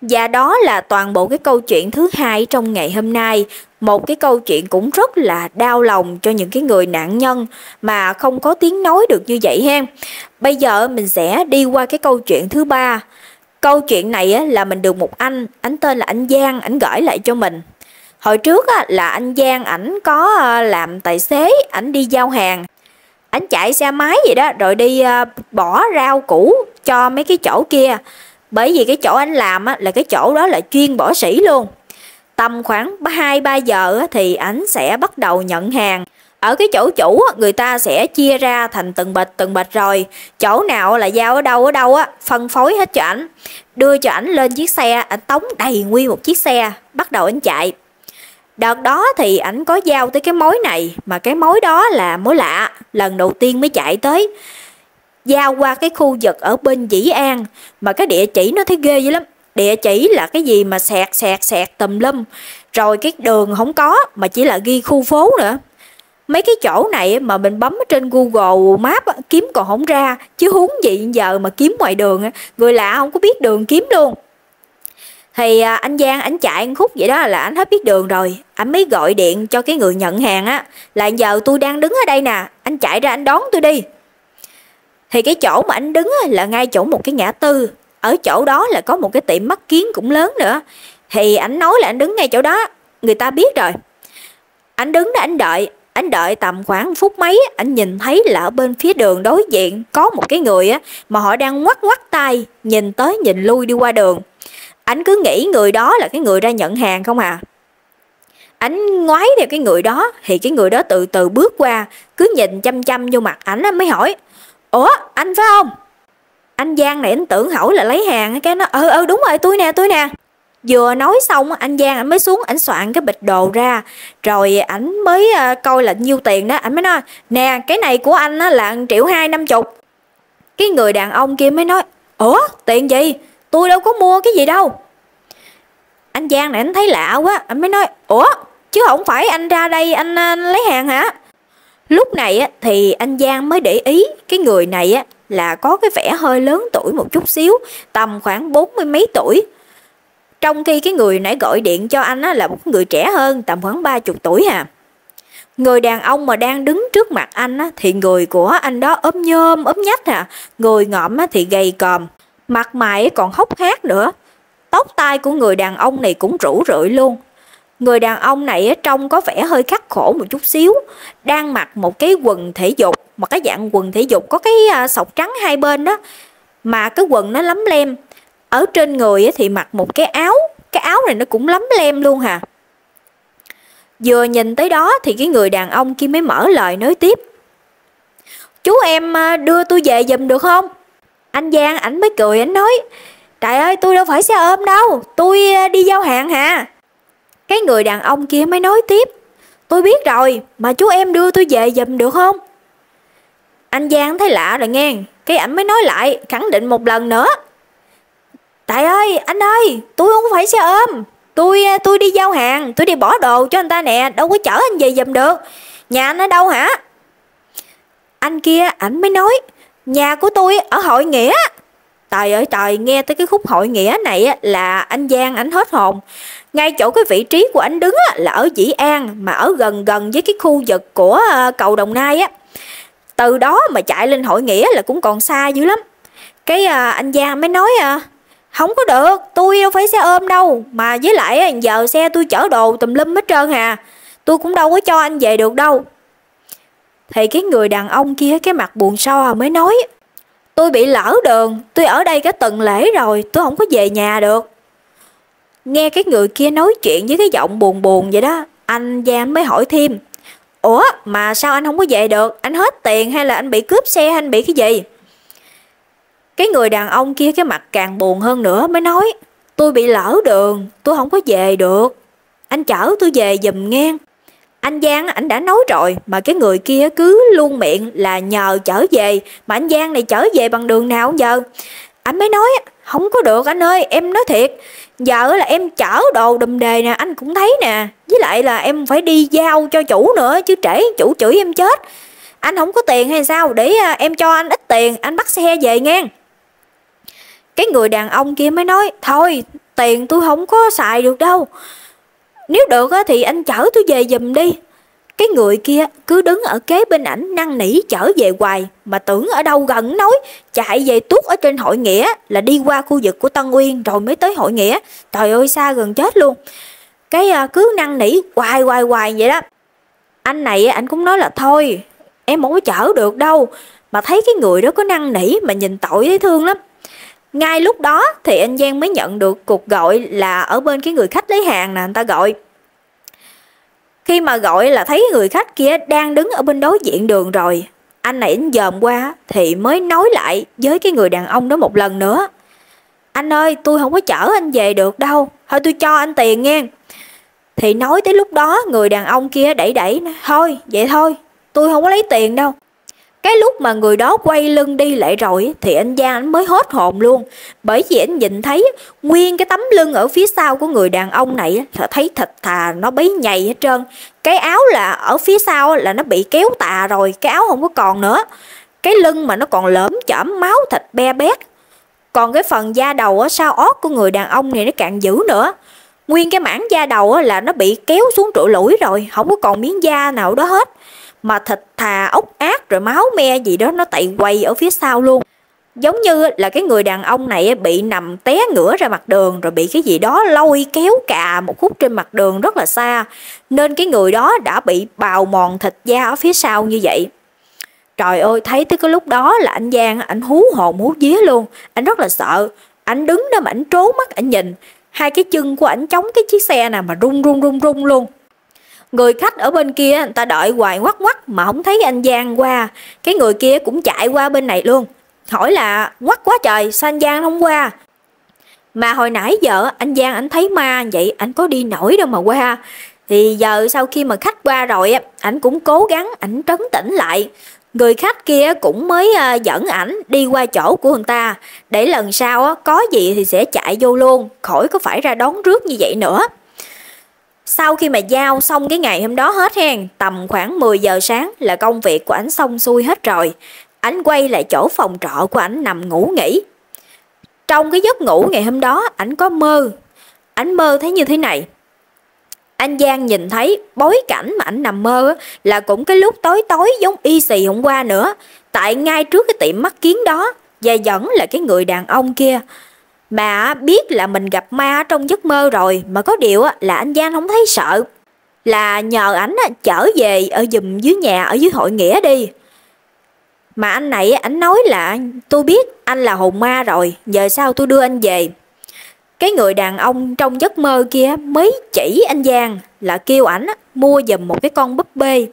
Và đó là toàn bộ cái câu chuyện thứ hai trong ngày hôm nay. Một cái câu chuyện cũng rất là đau lòng cho những cái người nạn nhân mà không có tiếng nói được như vậy ha. Bây giờ mình sẽ đi qua cái câu chuyện thứ ba. Câu chuyện này là mình được một anh tên là anh Giang, anh gửi lại cho mình. Hồi trước là anh Giang ảnh có làm tài xế, ảnh đi giao hàng. Ảnh chạy xe máy vậy đó, rồi đi bỏ rau củ cho mấy cái chỗ kia. Bởi vì cái chỗ anh làm là cái chỗ đó là chuyên bỏ sỉ luôn. Tầm khoảng 2-3 giờ thì ảnh sẽ bắt đầu nhận hàng. Ở cái chỗ chủ người ta sẽ chia ra thành từng bịch rồi. Chỗ nào là giao ở đâu á, phân phối hết cho ảnh. Đưa cho ảnh lên chiếc xe, ảnh tống đầy nguyên một chiếc xe, bắt đầu ảnh chạy. Đợt đó thì ảnh có giao tới cái mối này, mà cái mối đó là mối lạ, lần đầu tiên mới chạy tới. Giao qua cái khu vực ở bên Dĩ An, mà cái địa chỉ nó thấy ghê dữ lắm. Địa chỉ là cái gì mà sẹt tùm lum. Rồi cái đường không có, mà chỉ là ghi khu phố nữa. Mấy cái chỗ này mà mình bấm trên Google Maps kiếm còn không ra, chứ huống gì giờ mà kiếm ngoài đường, người lạ không có biết đường kiếm luôn. Thì anh Giang ảnh chạy anh khúc vậy đó là ảnh hết biết đường rồi. Ảnh mới gọi điện cho cái người nhận hàng là giờ tôi đang đứng ở đây nè, anh chạy ra anh đón tôi đi. Thì cái chỗ mà anh đứng là ngay chỗ một cái ngã tư. Ở chỗ đó là có một cái tiệm mắt kiến cũng lớn nữa. Thì ảnh nói là anh đứng ngay chỗ đó, người ta biết rồi. Anh đứng đó anh đợi tầm khoảng phút mấy, anh nhìn thấy là ở bên phía đường đối diện có một cái người mà họ đang ngoắt tay, nhìn tới nhìn lui đi qua đường. Anh cứ nghĩ người đó là cái người ra nhận hàng không à. Anh ngoái theo cái người đó, thì cái người đó từ từ bước qua, cứ nhìn chăm chăm vô mặt ảnh mới hỏi: "Ủa, anh phải không?" Anh Giang này anh tưởng hỏi là lấy hàng, cái nó đúng rồi, tôi nè. Vừa nói xong anh Giang ảnh mới xuống, ảnh soạn cái bịch đồ ra, rồi ảnh mới coi là nhiêu tiền đó, ảnh mới nói: "Nè, cái này của anh là 1.250.000. Cái người đàn ông kia mới nói: "Ủa, tiền gì? Tôi đâu có mua cái gì đâu." Anh Giang này anh thấy lạ quá, anh mới nói: "Ủa, chứ không phải anh ra đây anh lấy hàng hả?" Lúc này thì anh Giang mới để ý cái người này là có cái vẻ hơi lớn tuổi một chút xíu, tầm khoảng 40 mấy tuổi. Trong khi cái người nãy gọi điện cho anh là một người trẻ hơn, tầm khoảng 30 tuổi hà. Người đàn ông mà đang đứng trước mặt anh thì người của anh đó ốm nhôm, ốm nhách hà. Người ngọm thì gầy còm, mặt mày còn hốc hác nữa. Tóc tai của người đàn ông này cũng rủ rượi luôn. Người đàn ông này trông có vẻ hơi khắc khổ một chút xíu, đang mặc một cái quần thể dục, mà cái dạng quần thể dục có cái sọc trắng hai bên đó, mà cái quần nó lấm lem. Ở trên người thì mặc một cái áo, cái áo này nó cũng lấm lem luôn hà. Vừa nhìn tới đó thì cái người đàn ông kia mới mở lời nói tiếp: "Chú em đưa tôi về giùm được không?" Anh Giang ảnh mới cười, ảnh nói: "Trời ơi, tôi đâu phải xe ôm đâu, tôi đi giao hàng hà." Cái người đàn ông kia mới nói tiếp: "Tôi biết rồi, mà chú em đưa tôi về giùm được không?" Anh Giang thấy lạ rồi nghe, cái ảnh mới nói lại, khẳng định một lần nữa: "Trời ơi, anh ơi, tôi không phải xe ôm, tôi đi giao hàng, tôi đi bỏ đồ cho anh ta nè, đâu có chở anh về giùm được. Nhà anh ở đâu hả?" Anh kia ảnh mới nói: "Nhà của tôi ở Hội Nghĩa." Trời ơi trời, nghe tới cái khúc Hội Nghĩa này là anh Giang ảnh hết hồn. Ngay chỗ cái vị trí của ảnh đứng là ở Dĩ An, mà ở gần với cái khu vực của cầu Đồng Nai á. Từ đó mà chạy lên Hội Nghĩa là cũng còn xa dữ lắm. Cái anh Giang mới nói: Không có được, tôi đâu phải xe ôm đâu. Mà với lại giờ xe tôi chở đồ tùm lum hết trơn hà. Tôi cũng đâu có cho anh về được đâu. Thì cái người đàn ông kia cái mặt buồn so mới nói, tôi bị lỡ đường, tôi ở đây cả tuần lễ rồi, tôi không có về nhà được. Nghe cái người kia nói chuyện với cái giọng buồn buồn vậy đó, anh Giang mới hỏi thêm, ủa mà sao anh không có về được, anh hết tiền hay là anh bị cướp xe hay anh bị cái gì? Cái người đàn ông kia cái mặt càng buồn hơn nữa mới nói, tôi bị lỡ đường, tôi không có về được, anh chở tôi về giùm nghe. Anh Giang ảnh đã nói rồi mà cái người kia cứ luôn miệng là nhờ chở về, mà anh Giang này chở về bằng đường nào giờ? Anh mới nói, không có được anh ơi, em nói thiệt, giờ là em chở đồ đùm đề nè, anh cũng thấy nè, với lại là em phải đi giao cho chủ nữa, chứ trễ chủ chửi em chết. Anh không có tiền hay sao, để em cho anh ít tiền, anh bắt xe về nghe. Cái người đàn ông kia mới nói, thôi tiền tôi không có xài được đâu, nếu được thì anh chở tôi về giùm đi. Cái người kia cứ đứng ở kế bên ảnh năn nỉ chở về hoài, mà tưởng ở đâu gần nói, chạy về tuốt ở trên Hội Nghĩa, là đi qua khu vực của Tân Uyên rồi mới tới Hội Nghĩa. Trời ơi xa gần chết luôn. Cái cứ năn nỉ hoài vậy đó. Anh này anh cũng nói là thôi em không có chở được đâu. Mà thấy cái người đó có năn nỉ mà nhìn tội thấy thương lắm. Ngay lúc đó thì anh Giang mới nhận được cuộc gọi là ở bên cái người khách lấy hàng nè, người ta gọi. Khi mà gọi là thấy người khách kia đang đứng ở bên đối diện đường rồi, anh này anh dòm qua thì mới nói lại với cái người đàn ông đó một lần nữa. Anh ơi tôi không có chở anh về được đâu, thôi tôi cho anh tiền nghe. Thì nói tới lúc đó người đàn ông kia đẩy, thôi vậy thôi tôi không có lấy tiền đâu. Cái lúc mà người đó quay lưng đi lại rồi thì anh Giang anh mới hết hồn luôn. Bởi vì anh nhìn thấy nguyên cái tấm lưng ở phía sau của người đàn ông này là thấy thịt thà nó bấy nhầy hết trơn. Cái áo là ở phía sau là nó bị kéo tà rồi, cái áo không có còn nữa. Cái lưng mà nó còn lởm chởm máu thịt be bét. Còn cái phần da đầu ở sau ót của người đàn ông này nó càng dữ nữa. Nguyên cái mảng da đầu là nó bị kéo xuống trụi lủi rồi, không có còn miếng da nào đó hết. Mà thịt thà ốc ác rồi máu me gì đó nó tậy quay ở phía sau luôn. Giống như là cái người đàn ông này bị nằm té ngửa ra mặt đường, rồi bị cái gì đó lôi kéo cà một khúc trên mặt đường rất là xa, nên cái người đó đã bị bào mòn thịt da ở phía sau như vậy. Trời ơi thấy tới cái lúc đó là anh Giang ảnh hú hồn hú vía luôn. Anh rất là sợ. Anh đứng đó mà ảnh trốn mắt ảnh nhìn. Hai cái chân của ảnh chống cái chiếc xe nè mà rung luôn. Người khách ở bên kia người ta đợi hoài quắt mà không thấy anh Giang qua. Cái người kia cũng chạy qua bên này luôn, hỏi là quắt quá trời sao anh Giang không qua, mà hồi nãy giờ anh Giang ảnh thấy ma vậy, ảnh có đi nổi đâu mà qua. Thì giờ sau khi mà khách qua rồi ảnh cũng cố gắng ảnh trấn tĩnh lại. Người khách kia cũng mới dẫn ảnh đi qua chỗ của người ta, để lần sau có gì thì sẽ chạy vô luôn, khỏi có phải ra đón rước như vậy nữa. Sau khi mà giao xong cái ngày hôm đó hết hen, tầm khoảng 10 giờ sáng là công việc của ảnh xong xuôi hết rồi. Ảnh quay lại chỗ phòng trọ của ảnh nằm ngủ nghỉ. Trong cái giấc ngủ ngày hôm đó ảnh có mơ. Ảnh mơ thấy như thế này. Anh Giang nhìn thấy bối cảnh mà ảnh nằm mơ là cũng cái lúc tối giống y xì hôm qua nữa. Tại ngay trước cái tiệm mắt kiến đó, và vẫn là cái người đàn ông kia. Mà biết là mình gặp ma trong giấc mơ rồi, mà có điều là anh Giang không thấy sợ, là nhờ ảnh chở về ở giùm dưới nhà ở dưới Hội Nghĩa đi. Mà anh này ảnh nói là tôi biết anh là hồn ma rồi, giờ sao tôi đưa anh về. Cái người đàn ông trong giấc mơ kia mới chỉ anh Giang là kêu ảnh mua giùm một cái con búp bê.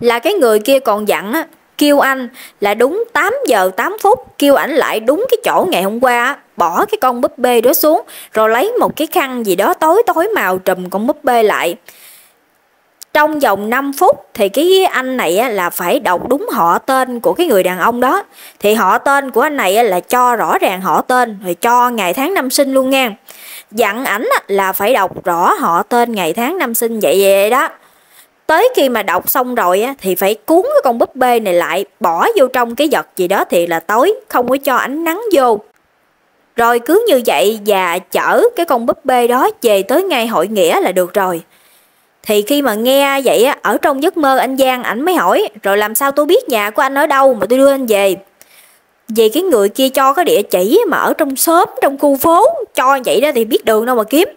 Là cái người kia còn dặn kêu anh là đúng 8 giờ 8 phút kêu ảnh lại đúng cái chỗ ngày hôm qua, bỏ cái con búp bê đó xuống rồi lấy một cái khăn gì đó tối màu trùm con búp bê lại. Trong vòng 5 phút thì cái anh này là phải đọc đúng họ tên của cái người đàn ông đó. Thì họ tên của anh này là cho rõ ràng họ tên, rồi cho ngày tháng năm sinh luôn nha. Dặn ảnh là phải đọc rõ họ tên ngày tháng năm sinh vậy đó. Tới khi mà đọc xong rồi thì phải cuốn cái con búp bê này lại, bỏ vô trong cái vật gì đó thì là tối, không có cho ánh nắng vô. Rồi cứ như vậy và chở cái con búp bê đó về tới ngay Hội Nghĩa là được rồi. Thì khi mà nghe vậy ở trong giấc mơ anh Giang ảnh mới hỏi, rồi làm sao tôi biết nhà của anh ở đâu mà tôi đưa anh về. Vì cái người kia cho cái địa chỉ mà ở trong xóm, trong khu phố, cho vậy đó thì biết đường đâu mà kiếm.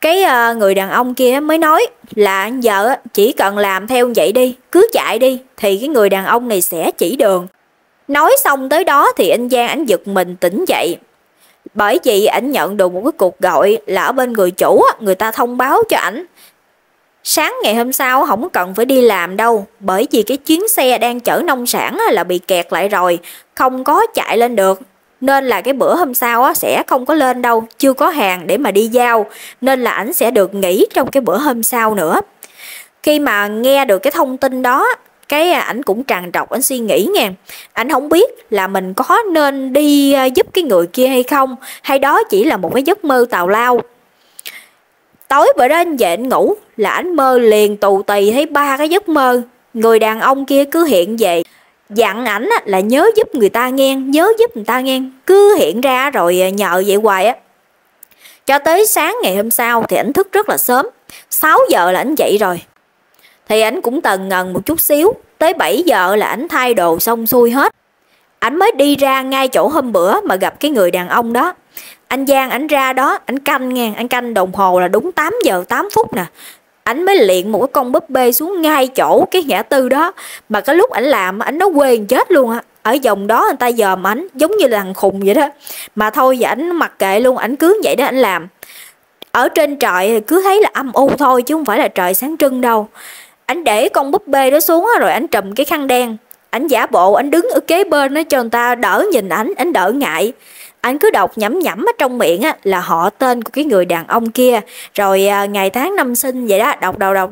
Cái người đàn ông kia mới nói là vợ chỉ cần làm theo vậy đi, cứ chạy đi thì cái người đàn ông này sẽ chỉ đường. Nói xong tới đó thì anh Giang ảnh giật mình tỉnh dậy. Bởi vì ảnh nhận được một cái cuộc gọi là ở bên người chủ, người ta thông báo cho ảnh. Sáng ngày hôm sau không cần phải đi làm đâu, bởi vì cái chuyến xe đang chở nông sản là bị kẹt lại rồi, không có chạy lên được. Nên là cái bữa hôm sau sẽ không có lên đâu, chưa có hàng để mà đi giao, nên là ảnh sẽ được nghỉ trong cái bữa hôm sau nữa. Khi mà nghe được cái thông tin đó, cái ảnh cũng trằn trọc, ảnh suy nghĩ nghe. Ảnh không biết là mình có nên đi giúp cái người kia hay không, hay đó chỉ là một cái giấc mơ tào lao. Tối bữa đó anh về anh ngủ là ảnh mơ liền tù tì thấy ba cái giấc mơ. Người đàn ông kia cứ hiện về dặn ảnh là nhớ giúp người ta nghe, nhớ giúp người ta nghe, cứ hiện ra rồi nhờ vậy hoài á. Cho tới sáng ngày hôm sau thì ảnh thức rất là sớm, 6 giờ là ảnh dậy rồi. Thì ảnh cũng tần ngần một chút xíu, tới 7 giờ là ảnh thay đồ xong xuôi hết. Ảnh mới đi ra ngay chỗ hôm bữa mà gặp cái người đàn ông đó. Anh Giang ảnh ra đó, ảnh canh ngang, anh canh đồng hồ là đúng 8 giờ 8 phút nè. Ảnh mới liện một cái con búp bê xuống ngay chỗ cái ngã tư đó. Mà cái lúc ảnh làm ảnh nó quê chết luôn á. Ở vòng đó người ta dòm ảnh giống như là thằng khùng vậy đó. Mà thôi và ảnh mặc kệ luôn, ảnh cứ vậy đó ảnh làm. Ở trên trời cứ thấy là âm u thôi chứ không phải là trời sáng trưng đâu. Ảnh để con búp bê đó xuống rồi ảnh trùm cái khăn đen. Ảnh giả bộ ảnh đứng ở kế bên đó cho người ta đỡ nhìn ảnh, ảnh đỡ ngại. Anh cứ đọc nhẩm nhẩm ở trong miệng á, là họ tên của cái người đàn ông kia, rồi ngày tháng năm sinh vậy đó,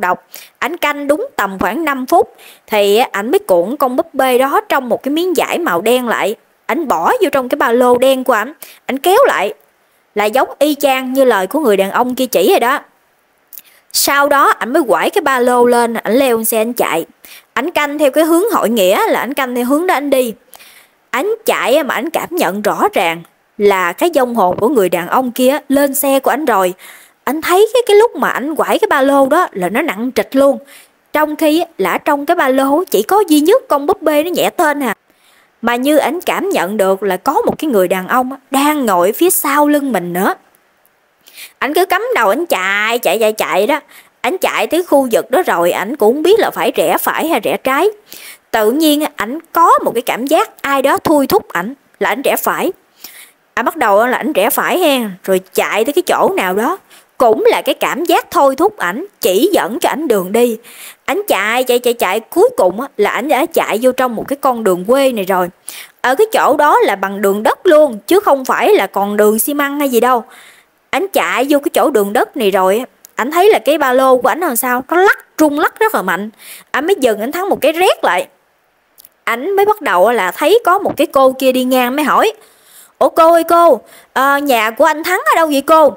đọc. Anh canh đúng tầm khoảng 5 phút thì ảnh mới cuộn con búp bê đó trong một cái miếng vải màu đen lại. Anh bỏ vô trong cái ba lô đen của ảnh, anh kéo lại là giống y chang như lời của người đàn ông kia chỉ rồi đó. Sau đó ảnh mới quải cái ba lô lên, ảnh leo lên xe anh chạy. Ảnh canh theo cái hướng Hội Nghĩa, là ảnh canh theo hướng đó anh đi. Ảnh chạy mà ảnh cảm nhận rõ ràng là cái vong hồn của người đàn ông kia lên xe của anh rồi. Anh thấy cái lúc mà anh quải cái ba lô đó là nó nặng trịch luôn. Trong khi là trong cái ba lô chỉ có duy nhất con búp bê nó nhẹ tên à. Mà như anh cảm nhận được là có một cái người đàn ông đang ngồi phía sau lưng mình nữa. Anh cứ cắm đầu anh chạy đó. Anh chạy tới khu vực đó rồi anh cũng không biết là phải rẽ phải hay rẽ trái. Tự nhiên ảnh có một cái cảm giác ai đó thui thúc ảnh là ảnh rẽ phải. Bắt đầu là ảnh rẽ phải hen, rồi chạy tới cái chỗ nào đó cũng là cái cảm giác thôi thúc ảnh, chỉ dẫn cho ảnh đường đi. Ảnh chạy cuối cùng là ảnh đã chạy vô trong một cái con đường quê này rồi. Ở cái chỗ đó là bằng đường đất luôn chứ không phải là còn đường xi măng hay gì đâu. Ảnh chạy vô cái chỗ đường đất này rồi ảnh thấy là cái ba lô của ảnh làm sao nó lắc rung lắc rất là mạnh. Ảnh mới dừng, ảnh thắng một cái rét lại. Ảnh mới bắt đầu là thấy có một cái cô kia đi ngang mới hỏi: "Ủa cô ơi cô, nhà của anh Thắng ở đâu vậy cô?"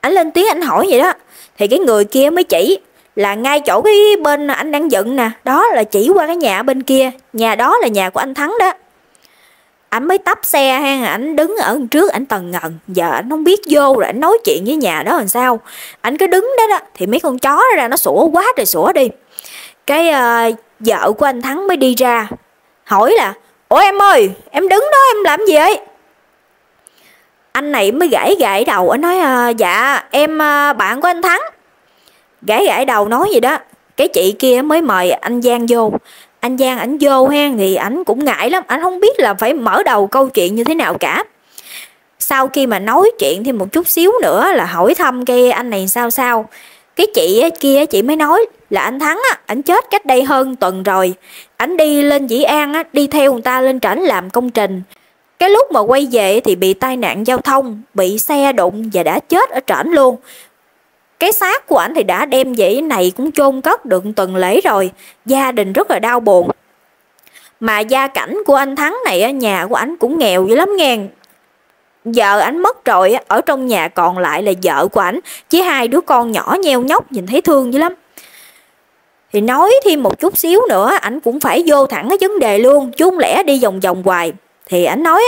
Ảnh lên tiếng ảnh hỏi vậy đó. Thì cái người kia mới chỉ là ngay chỗ cái bên anh đang dựng nè, đó là chỉ qua cái nhà bên kia, nhà đó là nhà của anh Thắng đó. Ảnh mới tắp xe ha, ảnh đứng ở trước ảnh tần ngần, giờ ảnh không biết vô rồi ảnh nói chuyện với nhà đó làm sao. Ảnh cứ đứng đó đó thì mấy con chó đó ra nó sủa quá trời sủa đi. Cái vợ của anh Thắng mới đi ra hỏi là: "Ủa em ơi, em đứng đó em làm gì vậy?" Anh này mới gãi đầu, anh nói: "Dạ em bạn của anh Thắng." Gãi đầu nói vậy đó. Cái chị kia mới mời anh Giang vô. Anh Giang ảnh vô hen thì ảnh cũng ngại lắm, ảnh không biết là phải mở đầu câu chuyện như thế nào cả. Sau khi mà nói chuyện thêm một chút xíu nữa là hỏi thăm cái anh này sao. Cái chị kia chị mới nói là anh Thắng ảnh chết cách đây hơn tuần rồi. Ảnh đi lên Dĩ An đi theo người ta lên trển làm công trình. Cái lúc mà quay về thì bị tai nạn giao thông, bị xe đụng và đã chết ở trển luôn. Cái xác của ảnh thì đã đem về này cũng chôn cất được tuần lễ rồi. Gia đình rất là đau buồn. Mà gia cảnh của anh Thắng này, nhà của ảnh cũng nghèo dữ lắm nghe. Vợ ảnh mất rồi, ở trong nhà còn lại là vợ của ảnh, chỉ hai đứa con nhỏ nheo nhóc nhìn thấy thương dữ lắm. Thì nói thêm một chút xíu nữa, ảnh cũng phải vô thẳng cái vấn đề luôn, chứ không lẽ đi vòng hoài. Thì ảnh nói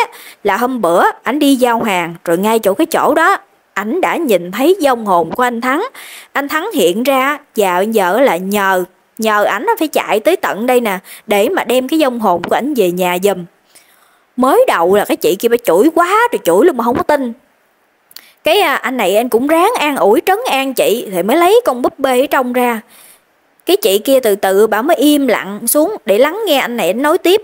là hôm bữa ảnh đi giao hàng rồi ngay chỗ cái chỗ đó ảnh đã nhìn thấy vong hồn của anh Thắng. Anh Thắng hiện ra và vợ là nhờ ảnh phải chạy tới tận đây nè để mà đem cái vong hồn của ảnh về nhà giùm. Mới đầu là cái chị kia bà chửi quá rồi chửi luôn mà không có tin. Cái anh này anh cũng ráng an ủi trấn an chị thì mới lấy con búp bê ở trong ra. Cái chị kia từ từ bà mới im lặng xuống để lắng nghe anh này anh nói tiếp.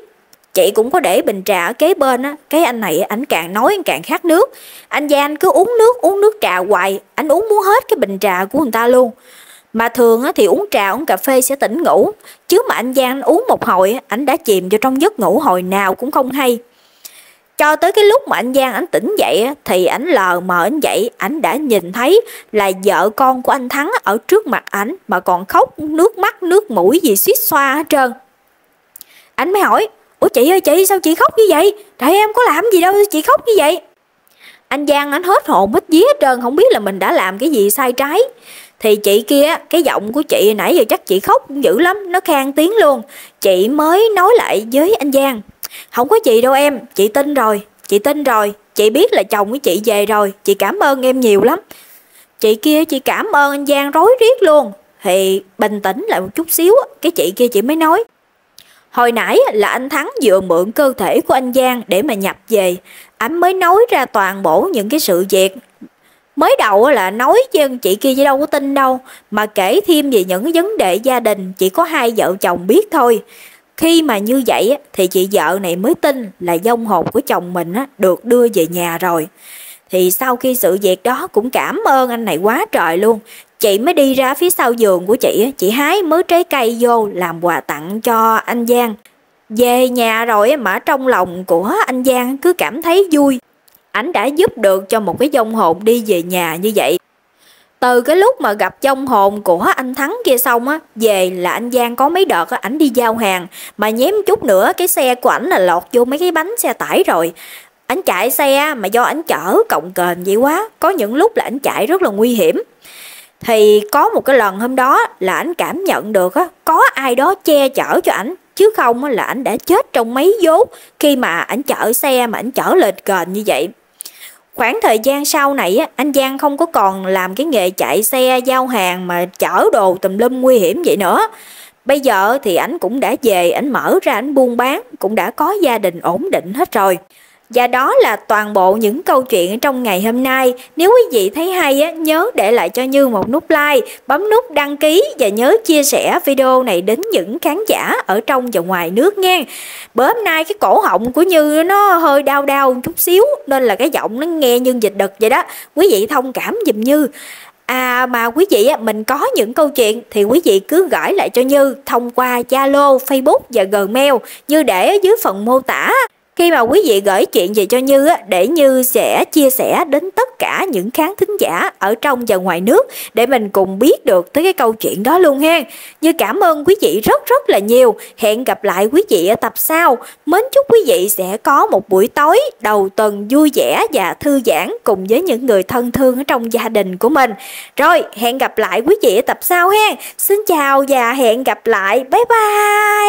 Chị cũng có để bình trà ở kế bên á. Cái anh này ảnh càng nói anh càng khát nước. Anh Gia anh cứ uống nước trà hoài. Anh uống muốn hết cái bình trà của người ta luôn. Mà thường á, thì uống trà uống cà phê sẽ tỉnh ngủ. Chứ mà anh Gia anh uống một hồi, ảnh đã chìm vào trong giấc ngủ hồi nào cũng không hay. Cho tới cái lúc mà anh Giang ảnh tỉnh dậy thì ảnh lờ mờ ảnh dậy, ảnh đã nhìn thấy là vợ con của anh Thắng ở trước mặt ảnh mà còn khóc nước mắt nước mũi gì suýt xoa hết trơn. Ảnh mới hỏi: "Ủa chị ơi chị sao chị khóc như vậy? Tại em có làm gì đâu chị khóc như vậy?" Anh Giang ảnh hết hồn hết vía hết trơn, không biết là mình đã làm cái gì sai trái. Thì chị kia, cái giọng của chị nãy giờ chắc chị khóc dữ lắm, nó khang tiếng luôn. Chị mới nói lại với anh Giang: "Không có gì đâu em, chị tin rồi, chị tin rồi. Chị biết là chồng của chị về rồi, chị cảm ơn em nhiều lắm." Chị kia chị cảm ơn anh Giang rối riết luôn. Thì bình tĩnh lại một chút xíu, cái chị kia chị mới nói: "Hồi nãy là anh Thắng vừa mượn cơ thể của anh Giang để mà nhập về." Anh mới nói ra toàn bộ những cái sự việc. Mới đầu là nói chứ chị kia chứ đâu có tin đâu, mà kể thêm về những cái vấn đề gia đình chỉ có hai vợ chồng biết thôi. Khi mà như vậy thì chị vợ này mới tin là vong hồn của chồng mình được đưa về nhà rồi. Thì sau khi sự việc đó cũng cảm ơn anh này quá trời luôn. Chị mới đi ra phía sau giường của chị hái mớ trái cây vô làm quà tặng cho anh Giang. Về nhà rồi mà trong lòng của anh Giang cứ cảm thấy vui. Ảnh đã giúp được cho một cái vong hồn đi về nhà như vậy. Từ cái lúc mà gặp vong hồn của anh Thắng kia xong á, về là anh Giang có mấy đợt ảnh đi giao hàng mà nhém chút nữa cái xe của ảnh là lọt vô mấy cái bánh xe tải rồi. Ảnh chạy xe mà do ảnh chở cồng kềnh vậy quá, có những lúc là ảnh chạy rất là nguy hiểm. Thì có một cái lần hôm đó là ảnh cảm nhận được có ai đó che chở cho ảnh, chứ không là ảnh đã chết trong mấy vố khi mà ảnh chở xe mà ảnh chở lệch kềnh như vậy. Khoảng thời gian sau này anh Giang không có còn làm cái nghề chạy xe giao hàng mà chở đồ tùm lum nguy hiểm vậy nữa. Bây giờ thì ảnh cũng đã về, ảnh mở ra ảnh buôn bán, cũng đã có gia đình ổn định hết rồi. Và đó là toàn bộ những câu chuyện trong ngày hôm nay. Nếu quý vị thấy hay nhớ để lại cho Như một nút like, bấm nút đăng ký và nhớ chia sẻ video này đến những khán giả ở trong và ngoài nước nha. Bữa hôm nay cái cổ họng của Như nó hơi đau một chút xíu nên là cái giọng nó nghe như dịch đực vậy đó. Quý vị thông cảm giùm Như. Mà quý vị mình có những câu chuyện thì quý vị cứ gửi lại cho Như thông qua Zalo, Facebook và Gmail Như để ở dưới phần mô tả. Khi mà quý vị gửi chuyện về cho Như để Như sẽ chia sẻ đến tất cả những khán thính giả ở trong và ngoài nước để mình cùng biết được tới cái câu chuyện đó luôn ha. Như cảm ơn quý vị rất là nhiều. Hẹn gặp lại quý vị ở tập sau. Mến chúc quý vị sẽ có một buổi tối đầu tuần vui vẻ và thư giãn cùng với những người thân thương ở trong gia đình của mình. Rồi, hẹn gặp lại quý vị ở tập sau ha. Xin chào và hẹn gặp lại. Bye bye.